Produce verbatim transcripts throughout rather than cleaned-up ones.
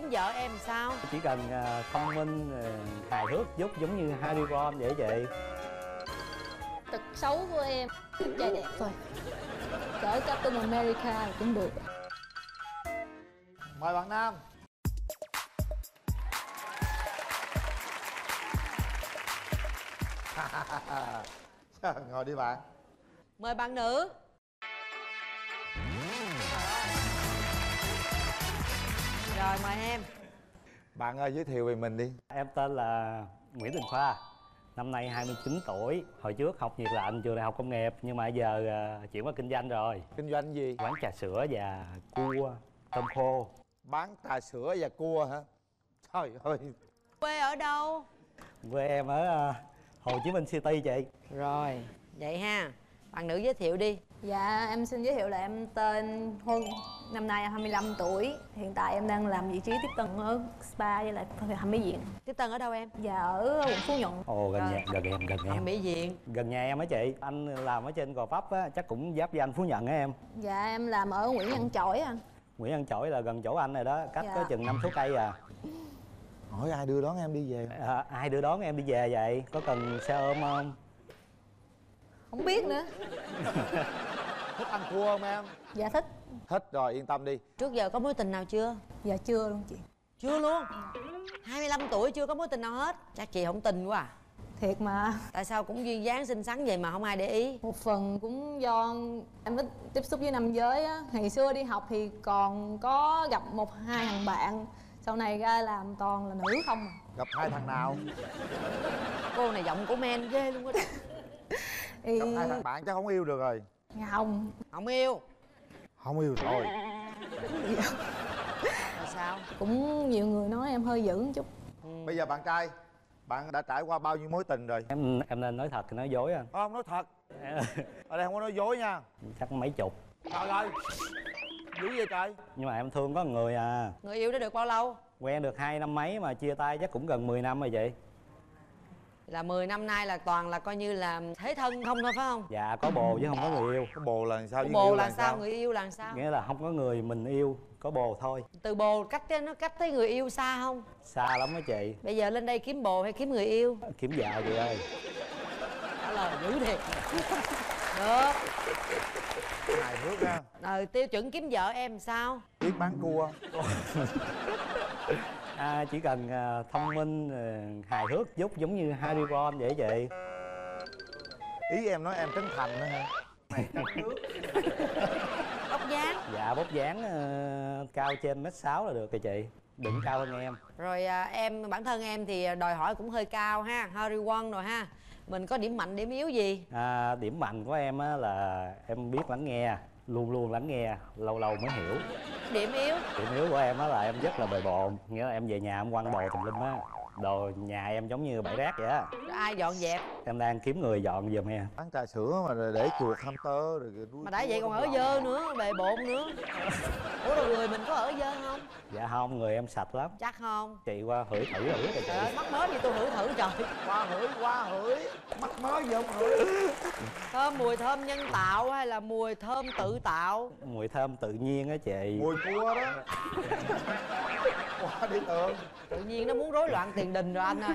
kiếm vợ em sao? Chỉ cần thông minh, hài hước, giúp giống như Harry Won dễ vậy. Tật xấu của em trai đẹp thôi, cỡ Captain America cũng được. Mời bạn nam. Ngồi đi bạn. Mời bạn nữ. Rồi mời em. Bạn ơi, giới thiệu về mình đi. Em tên là Nguyễn Đình Khoa, năm nay hai mươi chín tuổi. Hồi trước học nhiệt lạnh trường Đại học Công nghiệp, nhưng mà giờ uh, chuyển qua kinh doanh rồi. Kinh doanh gì? Quán trà sữa và cua, tôm khô. Bán trà sữa và cua hả? Trời ơi. Quê ở đâu? Quê em ở uh, Hồ Chí Minh City chị. Rồi, vậy ha. Bạn nữ giới thiệu đi. Dạ, em xin giới thiệu là em tên Huân. Năm nay em hai mươi lăm tuổi. Hiện tại em đang làm vị trí tiếp tân ở spa với lại thẩm mỹ viện. Tiếp tân ở đâu em? Dạ, ở quận Phú Nhuận. Ồ, gần nhà, gần em, gần em. Thẩm mỹ viện. Gần nhà em á chị. Anh làm ở trên Gò Vấp á, chắc cũng giáp với anh Phú Nhuận á em. Dạ, em làm ở Nguyễn Văn Trỗi anh. Nguyễn Văn Trỗi là gần chỗ anh rồi đó, cách dạ. có chừng năm số cây à. Hỏi ai đưa đón em đi về? À, ai đưa đón em đi về vậy? Có cần xe ôm không? Không biết nữa. Thích ăn cua không em? Dạ thích. Thích rồi, yên tâm đi. Trước giờ có mối tình nào chưa? Dạ chưa luôn chị. Chưa luôn? hai mươi lăm tuổi chưa có mối tình nào hết. Chắc chị không tin quá à. Thiệt mà. Tại sao cũng duyên dáng xinh xắn vậy mà không ai để ý? Một phần cũng do em ít tiếp xúc với nam giới á. Ngày xưa đi học thì còn có gặp một hai thằng bạn, sau này ra làm toàn là nữ không à. Gặp hai thằng nào? Cô này giọng của men ghê luôn á. Thì... gặp hai thằng bạn chắc không yêu được rồi. Không. Không yêu. Không yêu rồi. Rồi sao? Cũng nhiều người nói em hơi dữ một chút. Ừ. Bây giờ bạn trai, bạn đã trải qua bao nhiêu mối tình rồi? Em em nên nói thật thì nói dối anh. Không, nói thật. Ở đây không có nói dối nha. Chắc mấy chục. Trời ơi, dữ vậy trời. Nhưng mà em thương có người à. Người yêu đã được bao lâu? Quen được hai năm mấy mà chia tay chắc cũng gần mười năm rồi chị. Là mười năm nay là toàn là coi như là thế thân không thôi phải không? Dạ, có bồ chứ không có người yêu. Có bồ là sao? Có bồ là, là sao? Sao người yêu là sao? Nghĩa là không có người mình yêu, có bồ thôi. Từ bồ cách nó cách tới người yêu xa không? Xa lắm đó chị. Bây giờ lên đây kiếm bồ hay kiếm người yêu? Kiếm vợ chị ơi. Trả lời dữ thiệt. Được. Hài hước ra. Ờ, tiêu chuẩn kiếm vợ em sao? Biết bán cua. À, chỉ cần uh, thông minh, uh, hài hước, giúp giống như Harry Potter vậy vậy. Ý em nói em trấn thành đó hả? Bóc dáng. Dạ, bóc dáng uh, cao trên mét sáu là được rồi chị. Đừng cao hơn em. Rồi uh, em, bản thân em thì đòi hỏi cũng hơi cao ha. Harry Potter rồi ha. Mình có điểm mạnh, điểm yếu gì? À, điểm mạnh của em á, là em biết lắng nghe. Luôn luôn lắng nghe, lâu lâu mới hiểu. Điểm yếu? Điểm yếu của em á là em rất là bề bộn. Nghĩa là em về nhà em quăng bồ tùm lum á. Đồ nhà em giống như bãi rác vậy á. Ai dọn dẹp? Em đang kiếm người dọn giùm em. Bán trà sữa mà để chuột ham tơ rồi kìa. Mà đã vậy còn ở dơ nữa, bề bộn nữa. Ủa rồi người mình có ở dơ không? Dạ không, người em sạch lắm. Chắc không? Chị qua hửi thử thử rồi chị. Trời, mắc mớ gì tôi hửi thử trời. Qua hửi, qua hửi. Mắc mớ gì không hửi. Thơm mùi thơm nhân tạo hay là mùi thơm tự tạo? Mùi thơm tự nhiên á chị. Mùi cua đó. Qua đi Tường. Tự nhiên nó muốn rối loạn tiền đình rồi anh ơi.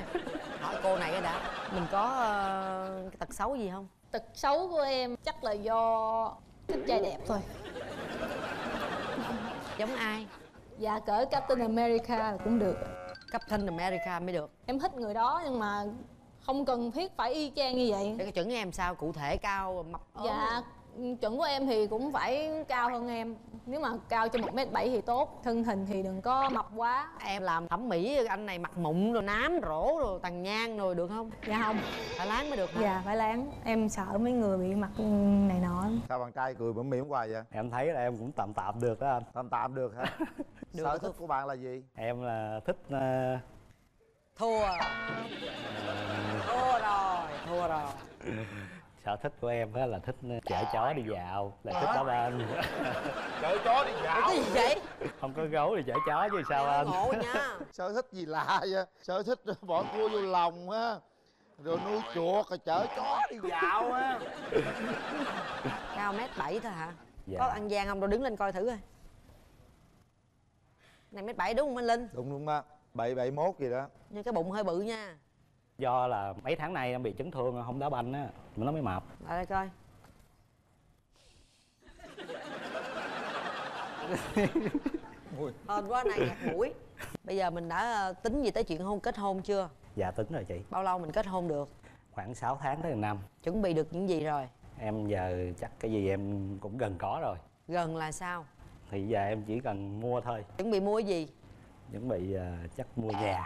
Hỏi cô này cái đã. Mình có uh, cái tật xấu gì không? Tật xấu của em chắc là do thích trai đẹp thôi. Giống ai? Dạ cỡ Captain America cũng được. Captain America mới được. Em thích người đó nhưng mà không cần thiết phải y chang như vậy. Để cái chuẩn em sao? Cụ thể cao, mập ốm? Dạ chuẩn của em thì cũng phải cao hơn em. Nếu mà cao cho một mét bảy thì tốt. Thân hình thì đừng có mập quá. Em làm thẩm mỹ anh này mặt mụn rồi nám rỗ rồi tàn nhang rồi được không? Dạ không. Phải láng mới được hả? Dạ phải láng. Em sợ mấy người bị mặt này nọ. Sao bạn trai cười bẩm mỉm hoài vậy? Em thấy là em cũng tạm tạm được đó anh. Tạm tạm được hả? Được. Sở thích của bạn là gì? Em là thích... Uh... Thua. Thua rồi. Thua rồi. Sở thích của em á là thích chở chó đi dạo, là thích đó anh. Chở chó đi dạo? Cái gì vậy? Không có gấu thì chở chó chứ sao anh. Ngộ nha. Sở thích gì lạ vậy? Sở thích bỏ cua vô lòng á, rồi nuôi chuột, rồi chở chó đi dạo á. Cao mét bảy thôi hả? Dạ. Có ăn gian không? Đâu đứng lên coi thử coi. Này mét bảy đúng không anh Linh? Đúng đúng đó, bảy bảy mốt gì đó. Nhưng cái bụng hơi bự nha. Do là mấy tháng nay em bị chấn thương không đá banh á, mà nó mới mập. Lại đây coi. Hên quá, nay nhạt mũi. Bây giờ mình đã tính gì tới chuyện hôn kết hôn chưa? Dạ tính rồi chị. Bao lâu mình kết hôn được? Khoảng sáu tháng tới một năm. Chuẩn bị được những gì rồi? Em giờ chắc cái gì em cũng gần có rồi. Gần là sao? Thì giờ em chỉ cần mua thôi. Chuẩn bị mua gì? Chuẩn bị uh, chắc mua nhà.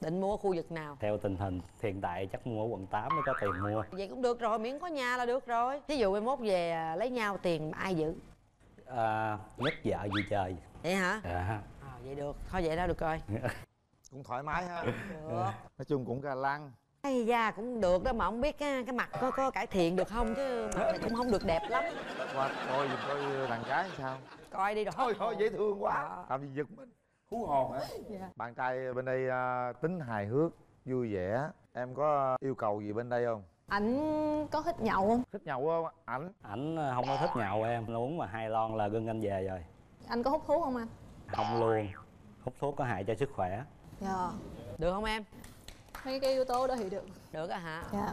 Định mua khu vực nào? Theo tình hình hiện tại chắc mua ở quận tám mới có tiền mua. Vậy cũng được rồi, miễn có nhà là được rồi. Thí dụ em mốt về lấy nhau tiền ai giữ? À, nhất vợ gì trời. Vậy hả? À. À, vậy được, thôi vậy đó được rồi. Cũng thoải mái ha. Được. Nói chung cũng ga lăng. Ây da, cũng được đó mà không biết cái, cái mặt có có cải thiện được không chứ mặt cũng không được đẹp lắm. Qua coi giùm coi đàn gái sao. Coi đi rồi. Thôi thôi dễ thương quá. À. Làm gì giật mình. Hú hồn hả? Dạ. Bạn trai bên đây uh, tính hài hước, vui vẻ. Em có yêu cầu gì bên đây không? Ảnh có thích nhậu không? Thích nhậu không? Ảnh Ảnh không có thích nhậu em. Nó uống mà hai lon là gân anh về rồi. Anh có hút thuốc không anh? Không luôn. Hút thuốc có hại cho sức khỏe. Dạ. Được không em? Mấy cái yếu tố đó thì được. Được á hả? Dạ.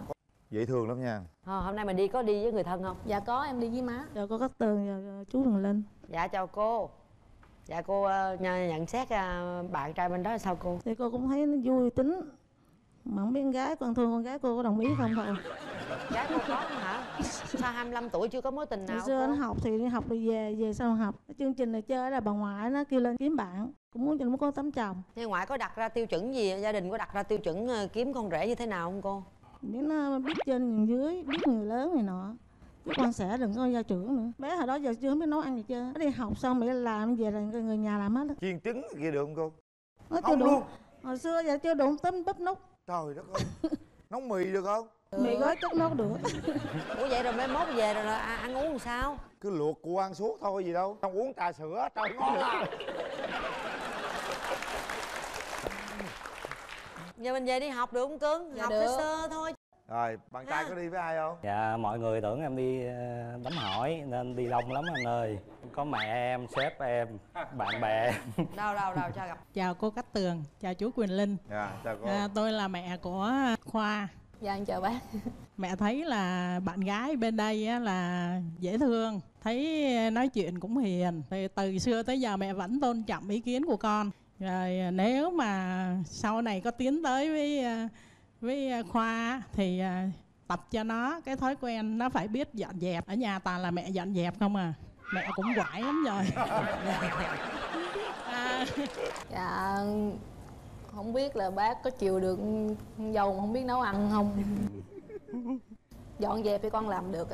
Dễ thương lắm nha. À, hôm nay mình đi có đi với người thân không? Dạ có, em đi với má. Dạ cô Cát Tường và chú Quyền Linh. Dạ chào cô. Dạ cô nhận xét bạn trai bên đó sao cô? Thì cô cũng thấy nó vui tính. Mà không biết con gái, con thương con gái cô có đồng ý không thôi. Gái cô có hả? Sao hai mươi lăm tuổi chưa có mối tình nào? Hồi xưa nó học thì đi học rồi về, về sau học. Chương trình này chơi là bà ngoại nó kêu lên kiếm bạn. Cũng muốn cho nó có tấm chồng. Thì ngoại có đặt ra tiêu chuẩn gì, gia đình có đặt ra tiêu chuẩn kiếm con rể như thế nào không cô? Biết nó biết trên nhìn dưới, biết người lớn này nọ. Chứ con sẽ đừng có gia trưởng nữa. Bé hồi đó giờ chưa biết nấu ăn gì chưa. Nó đi học xong mẹ làm về là người nhà làm hết. Chiên trứng kia được không cô? Nó không luôn. Hồi xưa giờ chưa đụng tấm bắp nút. Trời đất ơi. Nấu mì được không? Mì gói chắc nấu được. Ủa vậy rồi mấy mốt về rồi là à, ăn uống làm sao? Cứ luộc cua ăn suốt thôi gì đâu. Không uống trà sữa, trời ngon lắm. Giờ mình về đi học được không cưng? Dạ, học được. Sơ sơ thôi. Rồi, bạn trai có đi với ai không? Dạ, mọi người tưởng em đi đám hỏi nên đi đông lắm anh ơi. Có mẹ em, sếp em, bạn bè. Đâu, đâu, đâu, cho gặp. Chào cô Cát Tường, chào chú Quyền Linh. Dạ, chào cô. À, tôi là mẹ của Khoa. Dạ, anh chào bác. Mẹ thấy là bạn gái bên đây á, là dễ thương. Thấy nói chuyện cũng hiền. Thì từ xưa tới giờ mẹ vẫn tôn trọng ý kiến của con. Rồi nếu mà sau này có tiến tới với... với Khoa thì tập cho nó cái thói quen nó phải biết dọn dẹp. Ở nhà toàn là mẹ dọn dẹp không à. Mẹ cũng quải lắm rồi. À, dạ không biết là bác có chịu được dâu mà không biết nấu ăn không. Dọn dẹp thì con làm được.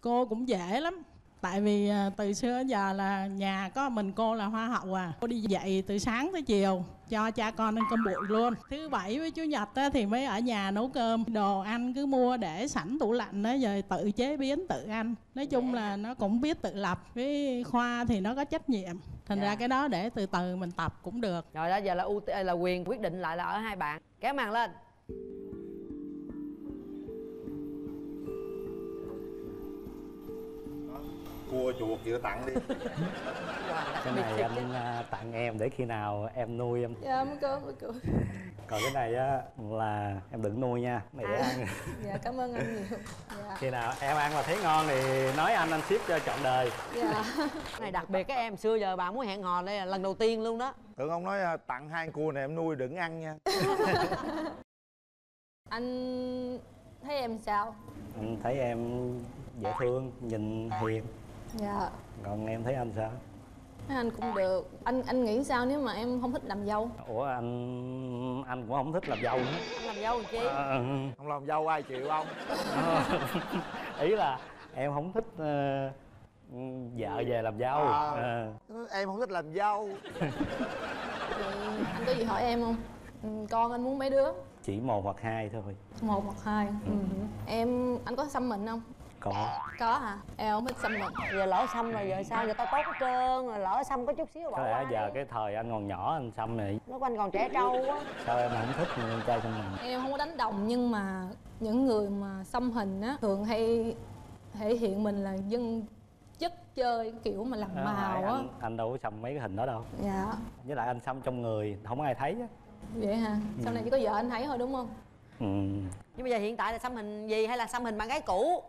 Cô cũng dễ lắm. Tại vì từ xưa đến giờ là nhà có mình cô là hoa hậu à. Cô đi dạy từ sáng tới chiều cho cha con ăn cơm bụi luôn. Thứ bảy với chủ nhật thì mới ở nhà nấu cơm. Đồ ăn cứ mua để sẵn tủ lạnh đó, rồi tự chế biến tự ăn. Nói chung là nó cũng biết tự lập. Với Khoa thì nó có trách nhiệm. Thành dạ. ra cái đó để từ từ mình tập cũng được. Rồi đó giờ là ưu là quyền quyết định lại là ở hai bạn. Kéo màn lên. Cua chuột vừa tặng đi. Cái này anh tặng em để khi nào em nuôi em. Dạ mới cười, mới cười. Còn cái này á là em đừng nuôi nha, mày để à, ăn. Dạ cảm ơn anh nhiều. Dạ. Khi nào em ăn mà thấy ngon thì nói anh anh ship cho trọn đời. Dạ. Cái này đặc biệt các em xưa giờ bà muốn hẹn hò đây là lần đầu tiên luôn đó. Tưởng ông nói tặng hai con cua này em nuôi đừng ăn nha. Anh thấy em sao? Anh thấy em dễ thương, nhìn hiền. Dạ. Còn em thấy anh sao? Anh cũng được. Anh anh nghĩ sao nếu mà em không thích làm dâu? Ủa anh anh cũng không thích làm dâu nữa. Anh làm dâu chi? À, không làm dâu ai chịu không? À, ý là em không thích uh, vợ về làm dâu. À, à. Em không thích làm dâu. Vậy anh có gì hỏi em không? Con anh muốn mấy đứa? Chỉ một hoặc hai thôi. Một hoặc hai. Ừ. Em anh có xăm mình không? Có. Có hả? Em không thích xăm mình. Giờ lỡ xăm rồi giờ sao? Giờ tao tốt hết trơn rồi, lỡ xăm có chút xíu bỏ qua. Giờ đi. Cái thời anh còn nhỏ anh xăm này. Nó quanh còn trẻ trâu quá. Sao em không thích người trai xăm mình? Em không có đánh đồng nhưng mà những người mà xăm hình á thường hay thể hiện mình là dân chất chơi kiểu mà làm à, màu á. Anh, anh đâu có xăm mấy cái hình đó đâu. Dạ. Với lại anh xăm trong người không ai thấy á. Vậy hả? Sau ừ. này chỉ có vợ anh thấy thôi đúng không? Ừ. Nhưng bây giờ hiện tại là xăm hình gì hay là xăm hình bạn gái cũ?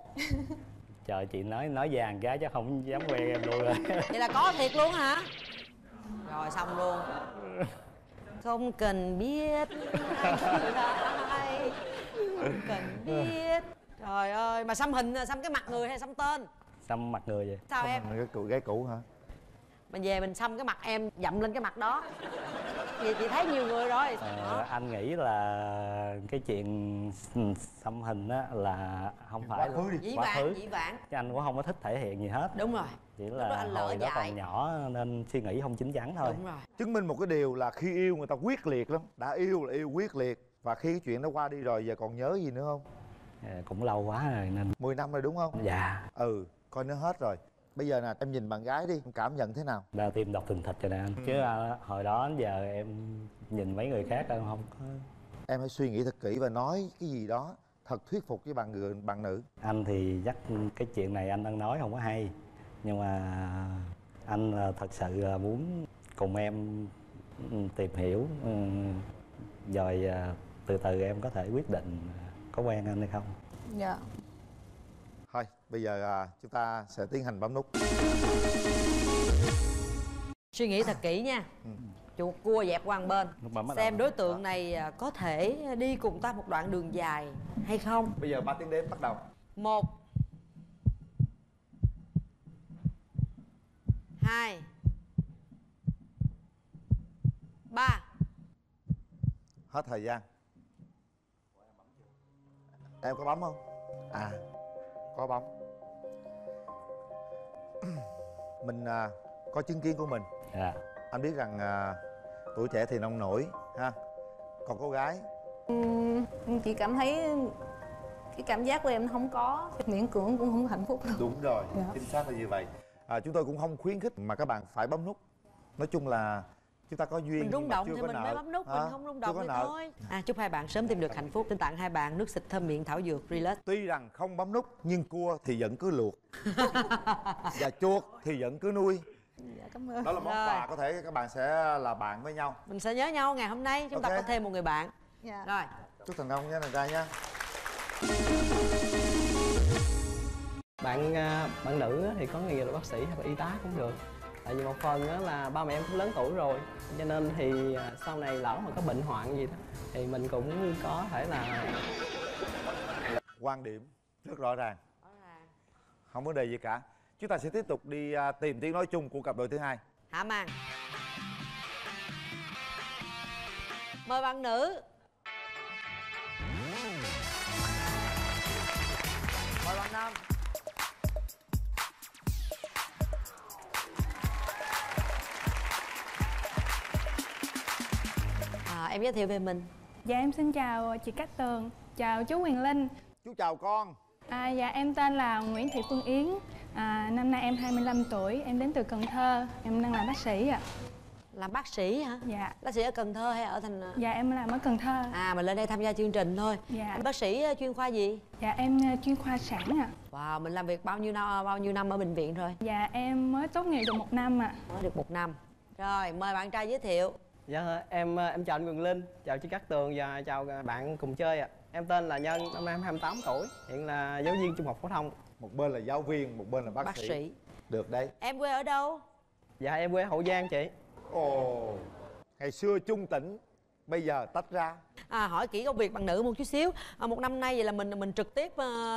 Trời, chị nói nói vàng gái chứ không dám quen em luôn rồi. Vậy là có thiệt luôn hả? Rồi xong luôn. Không cần biết. Không cần biết. Trời ơi, mà xăm hình, xăm cái mặt người hay xăm tên? Xăm mặt người vậy. Sao xăm em? Cái cụ gái cũ hả? Mình về mình xăm cái mặt em, dậm lên cái mặt đó. Vậy chị thấy nhiều người rồi. Ờ, anh nghĩ là cái chuyện xăm hình á là không phải quá khứ, dĩ vãng, dĩ vãng. Chứ anh cũng không có thích thể hiện gì hết. Đúng rồi. Chỉ là đó anh lỡ hồi dạy. Đó còn nhỏ nên suy nghĩ không chín chắn thôi. Đúng rồi. Chứng minh một cái điều là khi yêu người ta quyết liệt lắm. Đã yêu là yêu quyết liệt. Và khi cái chuyện nó qua đi rồi giờ còn nhớ gì nữa không? À, cũng lâu quá rồi nên mười năm rồi đúng không? Dạ. Ừ, coi nó hết rồi. Bây giờ nè, em nhìn bạn gái đi, cảm nhận thế nào? Là tìm đọc từng thịt rồi nè anh. Chứ à, hồi đó đến giờ em nhìn mấy người khác em không có. Em hãy suy nghĩ thật kỹ và nói cái gì đó thật thuyết phục với bạn người, bạn nữ. Anh thì dắt cái chuyện này anh đang nói không có hay. Nhưng mà anh thật sự là muốn cùng em tìm hiểu. Rồi từ từ em có thể quyết định có quen anh hay không. Dạ. Thôi, bây giờ chúng ta sẽ tiến hành bấm nút. Suy nghĩ thật kỹ nha. Chuột cua dẹp qua một bên. Xem đối tượng này có thể đi cùng ta một đoạn đường dài hay không. Bây giờ ba tiếng đếm bắt đầu. Một, hai, ba. Hết thời gian. Em có bấm không? À, có bấm. Mình à, có chứng kiến của mình. Dạ. Anh biết rằng à, tuổi trẻ thì nông nổi ha. Còn cô gái ừ, chị cảm thấy cái cảm giác của em không có miễn cưỡng cũng không hạnh phúc đâu. Đúng rồi, dạ. Chính xác là như vậy. À, chúng tôi cũng không khuyến khích mà các bạn phải bấm nút. Nói chung là chúng ta có duyên mình rung động thì mình nợ. Mới bấm nút à, mình không rung động thì thôi. À, chúc hai bạn sớm tìm được hạnh phúc. Xin tặng hai bạn nước xịt thơm miệng thảo dược Relax. Tuy rằng không bấm nút nhưng cua thì vẫn cứ luộc và chuột thì vẫn cứ nuôi. Dạ, cảm ơn. Đó là món quà có thể các bạn sẽ là bạn với nhau. Mình sẽ nhớ nhau ngày hôm nay. Chúng okay. ta có thêm một người bạn. Dạ. Rồi. Chúc thành công nha nàng trai nha. Bạn bạn nữ thì có nghề là bác sĩ hoặc là y tá cũng được. Tại vì một phần đó là ba mẹ em cũng lớn tuổi rồi, cho nên thì sau này lão mà có bệnh hoạn gì đó thì mình cũng có thể là quan điểm rất rõ ràng. Rõ ràng. Không vấn đề gì cả. Chúng ta sẽ tiếp tục đi tìm tiếng nói chung của cặp đôi thứ hai. Hả Mang. Mời bạn nữ. Mời bạn nam. Em giới thiệu về mình. Dạ em xin chào chị Cát Tường. Chào chú Quyền Linh. Chú chào con. à, Dạ em tên là Nguyễn Thị Phương Yến. à, Năm nay em hai mươi lăm tuổi. Em đến từ Cần Thơ. Em đang làm bác sĩ ạ. Làm bác sĩ hả? Dạ. Bác sĩ ở Cần Thơ hay ở thành... Dạ em làm ở Cần Thơ. À mà lên đây tham gia chương trình thôi. Dạ. Bác sĩ chuyên khoa gì? Dạ em chuyên khoa sản ạ. Wow, mình làm việc bao nhiêu năm, bao nhiêu năm ở bệnh viện rồi? Dạ em mới tốt nghiệp được một năm ạ. Mới được một năm. Rồi mời bạn trai giới thiệu. Dạ em em chào anh Quyền Linh, chào chị Cát Tường và chào bạn cùng chơi ạ. À. Em tên là Nhân, năm nay em hai mươi tám tuổi, hiện là giáo viên trung học phổ thông. Một bên là giáo viên, một bên là bác, bác sĩ. sĩ. Được đấy. Em quê ở đâu? Dạ em quê Hậu Giang chị. Ồ. Ngày xưa chung tỉnh, bây giờ tách ra. À hỏi kỹ công việc bạn nữ một chút xíu. À, một năm nay vậy là mình mình trực tiếp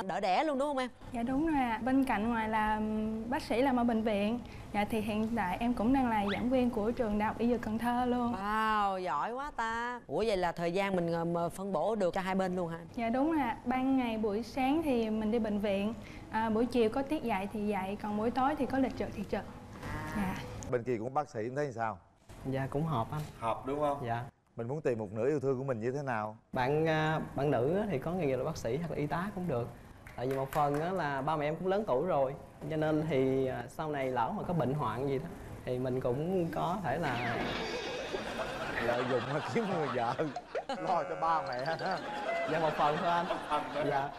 đỡ đẻ luôn đúng không em? Dạ đúng rồi ạ. À. Bên cạnh ngoài là bác sĩ làm ở bệnh viện, dạ thì hiện tại em cũng đang là giảng viên của trường Đại học Y Dược Cần Thơ luôn. Wow, giỏi quá ta. Ủa vậy là thời gian mình phân bổ được cho hai bên luôn hả? Dạ đúng rồi ạ. À. Ban ngày buổi sáng thì mình đi bệnh viện, à, buổi chiều có tiết dạy thì dạy, còn buổi tối thì có lịch trực thì trực. Dạ. Bên kia cũng bác sĩ thấy sao? Dạ cũng hợp anh. Hợp đúng không? Dạ. Mình muốn tìm một nửa yêu thương của mình như thế nào? Bạn bạn nữ thì có nghề nghiệp là bác sĩ hoặc là y tá cũng được. Tại vì một phần đó là ba mẹ em cũng lớn tuổi rồi, cho nên thì sau này lão mà có bệnh hoạn gì đó thì mình cũng có thể là lợi dụng mà kiếm người vợ lo cho ba mẹ. Dạ một phần thôi anh. Dạ.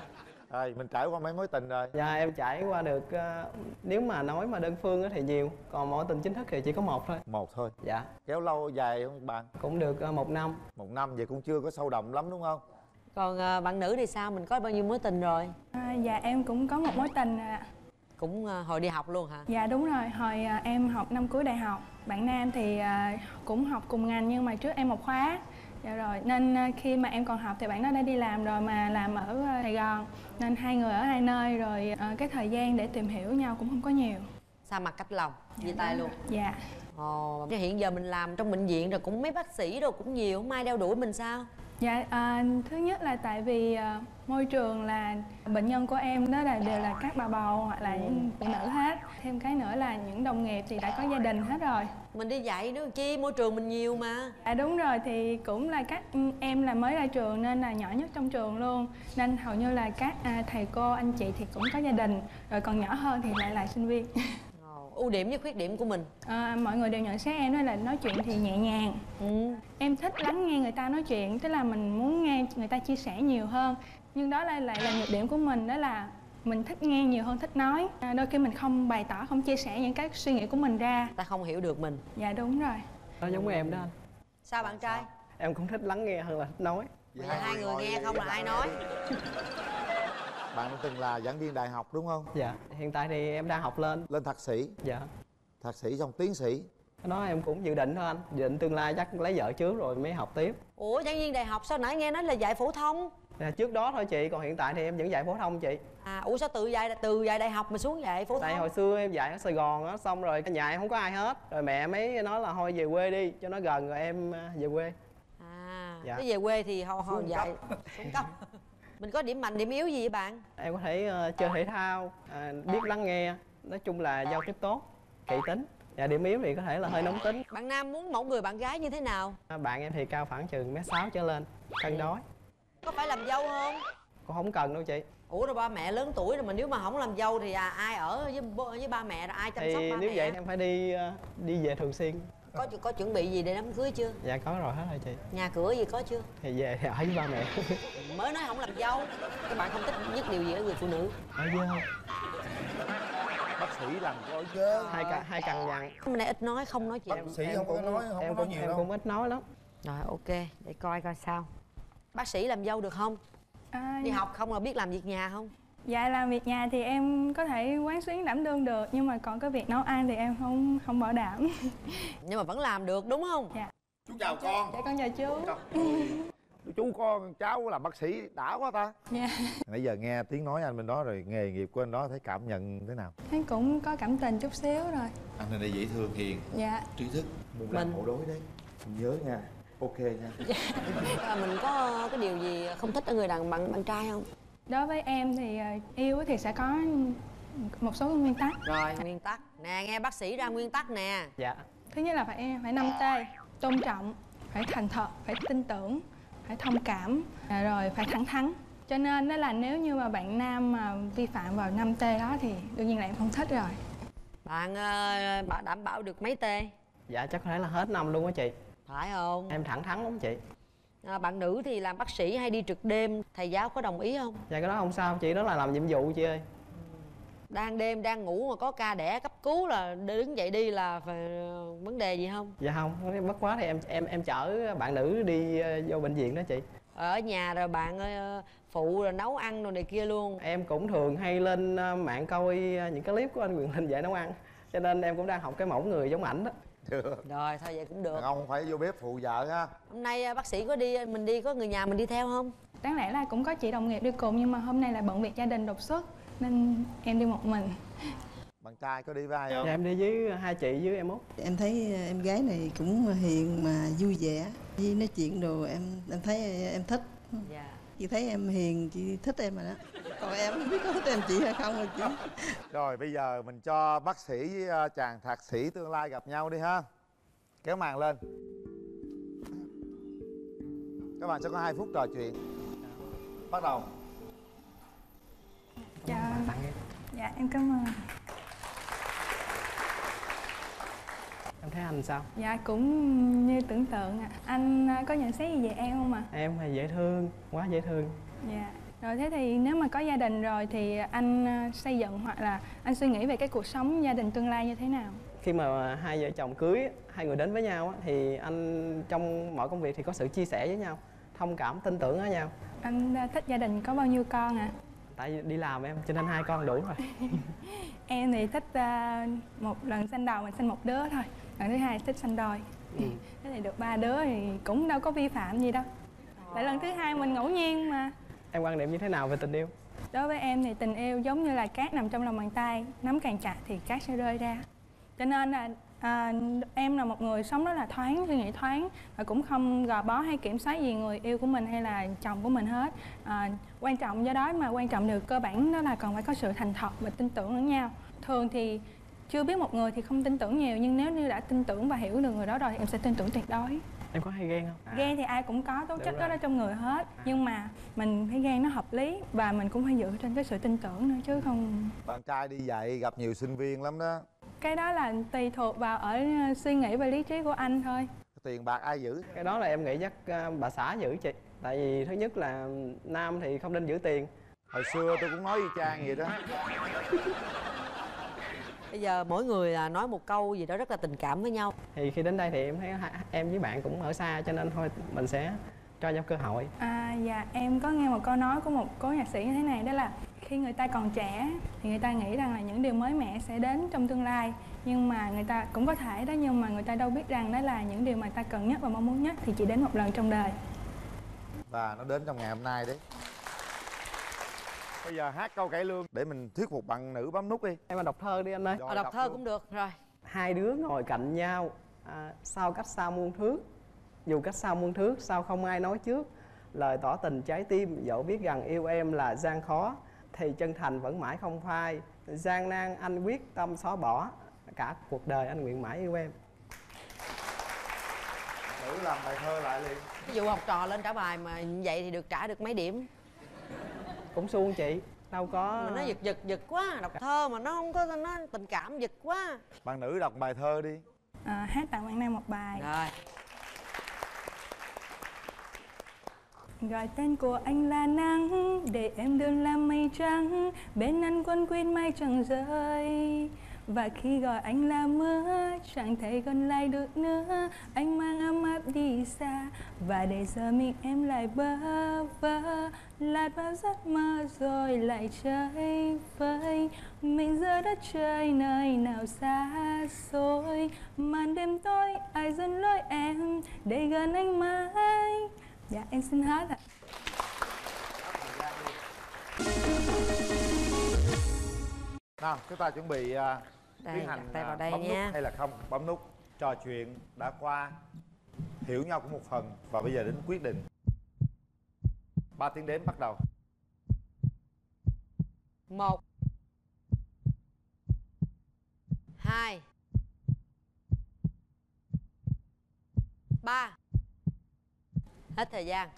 Rồi, mình trải qua mấy mối tình rồi? Dạ, em trải qua được, uh, nếu mà nói mà đơn phương thì nhiều. Còn mối tình chính thức thì chỉ có một thôi. Một thôi? Dạ. Kéo lâu dài không bạn? Cũng được uh, một năm. Một năm vậy cũng chưa có sâu đậm lắm đúng không? Còn uh, bạn nữ thì sao? Mình có bao nhiêu mối tình rồi? À, dạ, em cũng có một mối tình à. Cũng uh, hồi đi học luôn hả? Dạ đúng rồi, hồi uh, em học năm cuối đại học. Bạn nam thì uh, cũng học cùng ngành nhưng mà trước em một khóa. Dạ rồi, nên khi mà em còn học thì bạn đó đã đi làm rồi, mà làm ở Sài Gòn. Nên hai người ở hai nơi rồi, cái thời gian để tìm hiểu nhau cũng không có nhiều. Xa mặt cách lòng, chia tay luôn. Dạ. Ồ, chứ hiện giờ mình làm trong bệnh viện rồi cũng mấy bác sĩ rồi cũng nhiều, không ai đeo đuổi mình sao? Dạ, à, thứ nhất là tại vì à, môi trường là bệnh nhân của em đó là đều là các bà bầu hoặc là những phụ nữ hết. Thêm cái nữa là những đồng nghiệp thì đã có gia đình hết rồi. Mình đi dạy nữa chi, môi trường mình nhiều mà. À đúng rồi, thì cũng là các em là mới ra trường nên là nhỏ nhất trong trường luôn. Nên hầu như là các à, thầy cô, anh chị thì cũng có gia đình. Rồi còn nhỏ hơn thì lại là sinh viên. Ưu điểm với khuyết điểm của mình? À, mọi người đều nhận xét em đó là nói chuyện thì nhẹ nhàng. Ừ. Em thích lắng nghe người ta nói chuyện, tức là mình muốn nghe người ta chia sẻ nhiều hơn. Nhưng đó lại lại là nhược điểm của mình, đó là mình thích nghe nhiều hơn thích nói. À, đôi khi mình không bày tỏ, không chia sẻ những cái suy nghĩ của mình ra. Ta không hiểu được mình. Dạ đúng rồi. Đó giống với em đó anh. Sao bạn trai? Em cũng thích lắng nghe hơn là thích nói. Vậy vậy hai người nghe không là ai nói. Bạn từng là giảng viên đại học đúng không? Dạ. Hiện tại thì em đang học lên. Lên thạc sĩ? Dạ. Thạc sĩ xong tiến sĩ? Cái đó em cũng dự định thôi anh. Dự định tương lai chắc lấy vợ trước rồi mới học tiếp. Ủa giảng viên đại học sao nãy nghe nói là dạy phổ thông? Dạ, trước đó thôi chị, còn hiện tại thì em vẫn dạy phổ thông chị. À, ủa sao tự dạy từ dạy đại học mà xuống dạy phổ thông? Tại hồi xưa em dạy ở Sài Gòn á, xong rồi nhà em không có ai hết. Rồi mẹ mới nói là thôi về quê đi, cho nó gần rồi em về quê. À, dạ. Về quê thì hồi hồi dạy xuống cấp. Mình có điểm mạnh, điểm yếu gì vậy bạn? Em có thể uh, chơi thể thao, uh, biết lắng nghe, nói chung là giao tiếp tốt, kỹ tính. Và điểm yếu thì có thể là hơi nóng tính. Bạn nam muốn mẫu người bạn gái như thế nào? À, bạn em thì cao khoảng chừng mét sáu trở lên, cân đối. Có phải làm dâu không? Cũng không cần đâu chị. Ủa rồi ba mẹ lớn tuổi rồi mà nếu mà không làm dâu thì à, ai ở với, với ba mẹ, rồi ai chăm thì sóc ba nếu mẹ? Nếu vậy em phải đi uh, đi về thường xuyên. Có có chuẩn bị gì để đám cưới chưa? Dạ có rồi hết rồi chị. Nhà cửa gì có chưa? Thì về thì ở với ba mẹ. Mới nói không làm dâu. Các bạn không thích nhất điều gì ở người phụ nữ? Ở dơ không? Bác sĩ làm có dơ. Hai căn hai căn nhằn. Hôm nay ít nói không nói chuyện. Bác sĩ em không có nói không em có nói nhiều em đâu. Cũng ít nói lắm. Rồi ok, để coi coi sao. Bác sĩ làm dâu được không? À, đi học không là biết làm việc nhà không? Dạ làm việc nhà thì em có thể quán xuyến đảm đương được, nhưng mà còn cái việc nấu ăn thì em không không bảo đảm. Nhưng mà vẫn làm được đúng không? Dạ. Chú chào con. Dạ con chào chú. Chú con cháu làm bác sĩ đã quá ta. Dạ. Nãy giờ nghe tiếng nói anh bên đó rồi nghề nghiệp của anh đó thấy cảm nhận thế nào? Anh cũng có cảm tình chút xíu rồi. Anh này dễ thương hiền. Dạ. Trí thức. Một lần hậu đối đấy. Mình nhớ nha. Ok nha. Dạ. Mình có cái điều gì không thích ở người đàn bạn bạn trai không? Đối với em thì yêu thì sẽ có một số nguyên tắc. Rồi, nguyên tắc. Nè, nghe bác sĩ ra nguyên tắc nè. Dạ. Thứ nhất là phải phải năm T. Tôn trọng, phải thành thật, phải tin tưởng, phải thông cảm, rồi phải thẳng thắn. Cho nên đó là nếu như mà bạn nam mà vi phạm vào năm T đó thì đương nhiên là em không thích rồi. Bạn uh, đảm bảo được mấy T? Dạ, chắc có thể là hết năm luôn á chị. Phải không? Em thẳng thắn lắm chị. À, bạn nữ thì làm bác sĩ hay đi trực đêm, thầy giáo có đồng ý không? Dạ cái đó không sao chị, đó là làm nhiệm vụ chị ơi. Đang đêm, đang ngủ mà có ca đẻ cấp cứu là đứng dậy đi là phải... vấn đề gì không? Dạ không, bất quá thì em em em chở bạn nữ đi vô bệnh viện đó chị. Ở nhà rồi bạn phụ rồi nấu ăn rồi này kia luôn. Em cũng thường hay lên mạng coi những cái clip của anh Quyền Linh dạy nấu ăn. Cho nên em cũng đang học cái mẫu người giống ảnh đó. Được. Rồi thôi vậy cũng được. Ông phải vô bếp phụ vợ ha. Hôm nay bác sĩ có đi, mình đi có người nhà mình đi theo không? Đáng lẽ là cũng có chị đồng nghiệp đi cùng, nhưng mà hôm nay là bận việc gia đình đột xuất nên em đi một mình. Bạn trai có đi với ai không? Dạ, em đi với hai chị với em út. Em thấy em gái này cũng hiền mà vui vẻ, với nói chuyện đồ em em thấy em thích. Dạ. Chị thấy em hiền, chị thích em rồi đó. Còn em không biết có thích em chị hay không rồi chị. Rồi bây giờ mình cho bác sĩ với chàng thạc sĩ tương lai gặp nhau đi ha. Kéo màn lên. Các bạn sẽ có hai phút trò chuyện. Bắt đầu. Dạ. Dạ em cảm ơn. Em thấy anh sao? Dạ cũng như tưởng tượng ạ. Anh có nhận xét gì về em không ạ? À? Em thì dễ thương, quá dễ thương. Dạ. Rồi thế thì nếu mà có gia đình rồi thì anh xây dựng hoặc là anh suy nghĩ về cái cuộc sống gia đình tương lai như thế nào? Khi mà hai vợ chồng cưới, hai người đến với nhau thì anh trong mọi công việc thì có sự chia sẻ với nhau, thông cảm, tin tưởng với nhau. Anh thích gia đình có bao nhiêu con ạ? À? Tại vì đi làm em, cho nên hai con đủ rồi. Em thì thích một lần sanh đầu mình sinh một đứa thôi, lần thứ hai thích sanh đôi. Ừ. Thế thì được ba đứa thì cũng đâu có vi phạm gì đâu. Tại lần thứ hai mình ngẫu nhiên mà. Em quan niệm như thế nào về tình yêu? Đối với em thì tình yêu giống như là cát nằm trong lòng bàn tay, nắm càng chặt thì cát sẽ rơi ra. Cho nên là à, em là một người sống rất là thoáng, suy nghĩ thoáng, và cũng không gò bó hay kiểm soát gì người yêu của mình hay là chồng của mình hết. À, quan trọng do đó mà quan trọng điều cơ bản đó là còn phải có sự thành thật và tin tưởng lẫn nhau. Thường thì chưa biết một người thì không tin tưởng nhiều, nhưng nếu như đã tin tưởng và hiểu được người đó rồi thì em sẽ tin tưởng tuyệt đối. Em có hay ghen không? À, ghen thì ai cũng có, tố chất đó, đó trong người hết. À, nhưng mà mình phải ghen nó hợp lý và mình cũng phải dựa trên cái sự tin tưởng nữa chứ không... Bạn trai đi dạy gặp nhiều sinh viên lắm đó. Cái đó là tùy thuộc vào ở suy nghĩ và lý trí của anh thôi. Tiền bạc ai giữ? Cái đó là em nghĩ chắc bà xã giữ chị. Tại vì thứ nhất là nam thì không nên giữ tiền. Hồi xưa tôi cũng nói y chang vậy đó. Bây giờ mỗi người là nói một câu gì đó rất là tình cảm với nhau. Thì khi đến đây thì em thấy em với bạn cũng ở xa, cho nên thôi mình sẽ cho nhau cơ hội. À dạ, em có nghe một câu nói của một cố nhạc sĩ như thế này, đó là khi người ta còn trẻ thì người ta nghĩ rằng là những điều mới mẻ sẽ đến trong tương lai, nhưng mà người ta cũng có thể đó, nhưng mà người ta đâu biết rằng đó là những điều mà ta cần nhất và mong muốn nhất thì chỉ đến một lần trong đời. Và nó đến trong ngày hôm nay đấy. Bây giờ hát câu cải lương để mình thuyết phục bạn nữ bấm nút đi. Em đọc thơ đi anh ơi. Rồi, à, đọc, đọc thơ luôn cũng được rồi. Hai đứa ngồi cạnh nhau, à, sao cách xa muôn thước. Dù cách xa muôn thước, sao không ai nói trước. Lời tỏ tình trái tim, dẫu biết rằng yêu em là gian khó, thì chân thành vẫn mãi không phai. Gian nan anh quyết tâm xóa bỏ, cả cuộc đời anh nguyện mãi yêu em. Nữ làm bài thơ lại liền. Ví dụ học trò lên trả bài mà như vậy thì được trả được mấy điểm? Cũng suông chị, đâu có. Mà nó giật giật giật quá, đọc thơ mà nó không có, nó tình cảm giật quá. Bạn nữ đọc bài thơ đi. À, hát tặng bạn nam một bài. Rồi. Gọi tên của anh là nắng, để em đường là mây trắng, bên anh quân quyết mai chẳng rơi. Và khi gọi anh là mưa, chẳng thể gần lại được nữa, anh mang ấm áp đi xa, và để giờ mình em lại bơ vơ, lạt vào giấc mơ rồi lại chơi vơi. Mình giữa đất trời nơi nào xa xôi, màn đêm tối ai dẫn lối em để gần anh mãi. Dạ em xin hết ạ. Nào chúng ta chuẩn bị tiến hành tay vào đây bấm nha. Nút hay là không, bấm nút. Trò chuyện đã qua, hiểu nhau cũng một phần, và bây giờ đến quyết định. Ba tiếng đếm bắt đầu. Một, hai, ba. Hết thời gian.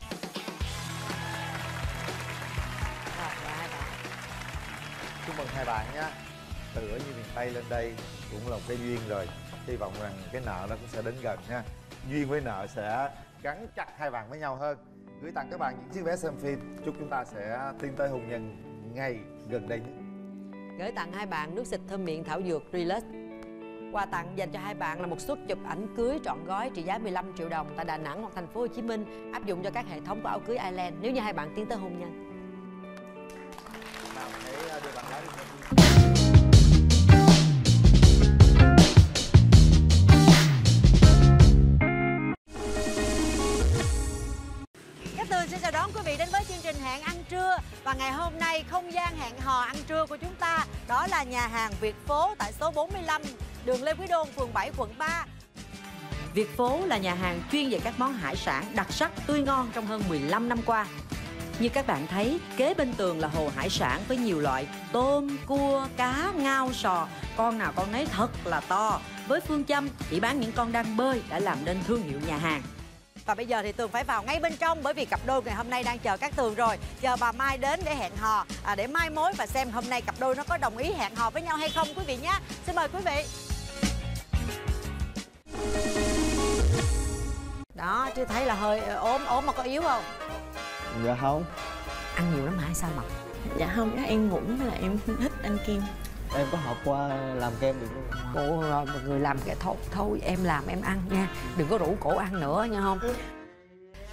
Chúc mừng hai bạn nhé. Từ ở như miền Tây lên đây cũng là một cái duyên rồi. Hy vọng rằng cái nợ nó cũng sẽ đến gần nha. Duyên với nợ sẽ gắn chặt hai bạn với nhau hơn. Gửi tặng các bạn những chiếc vé xem phim. Chúc chúng ta sẽ tiến tới hôn nhân ngay gần đây nhất. Gửi tặng hai bạn nước xịt thơm miệng thảo dược Relax. Quà tặng dành cho hai bạn là một suất chụp ảnh cưới trọn gói trị giá mười lăm triệu đồng tại Đà Nẵng hoặc thành phố Hồ Chí Minh, áp dụng cho các hệ thống của áo cưới Island nếu như hai bạn tiến tới hôn nhân. Cát Tường xin chào đón quý vị đến với chương trình Hẹn Ăn Trưa. Và ngày hôm nay không gian hẹn hò ăn trưa của chúng ta đó là nhà hàng Việt Phố tại số bốn mươi lăm đường Lê Quý Đôn, phường bảy, quận ba. Việt Phố là nhà hàng chuyên về các món hải sản đặc sắc tươi ngon trong hơn mười lăm năm qua. Như các bạn thấy, kế bên tường là hồ hải sản với nhiều loại tôm, cua, cá, ngao, sò. Con nào con nấy thật là to. Với phương châm chỉ bán những con đang bơi đã làm nên thương hiệu nhà hàng. Và bây giờ thì Tường phải vào ngay bên trong bởi vì cặp đôi ngày hôm nay đang chờ các Tường rồi. Chờ bà Mai đến để hẹn hò, à, để mai mối và xem hôm nay cặp đôi nó có đồng ý hẹn hò với nhau hay không quý vị nhé. Xin mời quý vị. Đó, chưa thấy là hơi ốm, ốm mà có yếu không? Dạ không. Ăn nhiều lắm hả hay sao mập? Dạ không, các em ngủ là em thích ăn kem. Em có học qua làm kem được không? Cô một người làm cái thôi, thôi em làm em ăn nha. Đừng có rủ cổ ăn nữa nha không?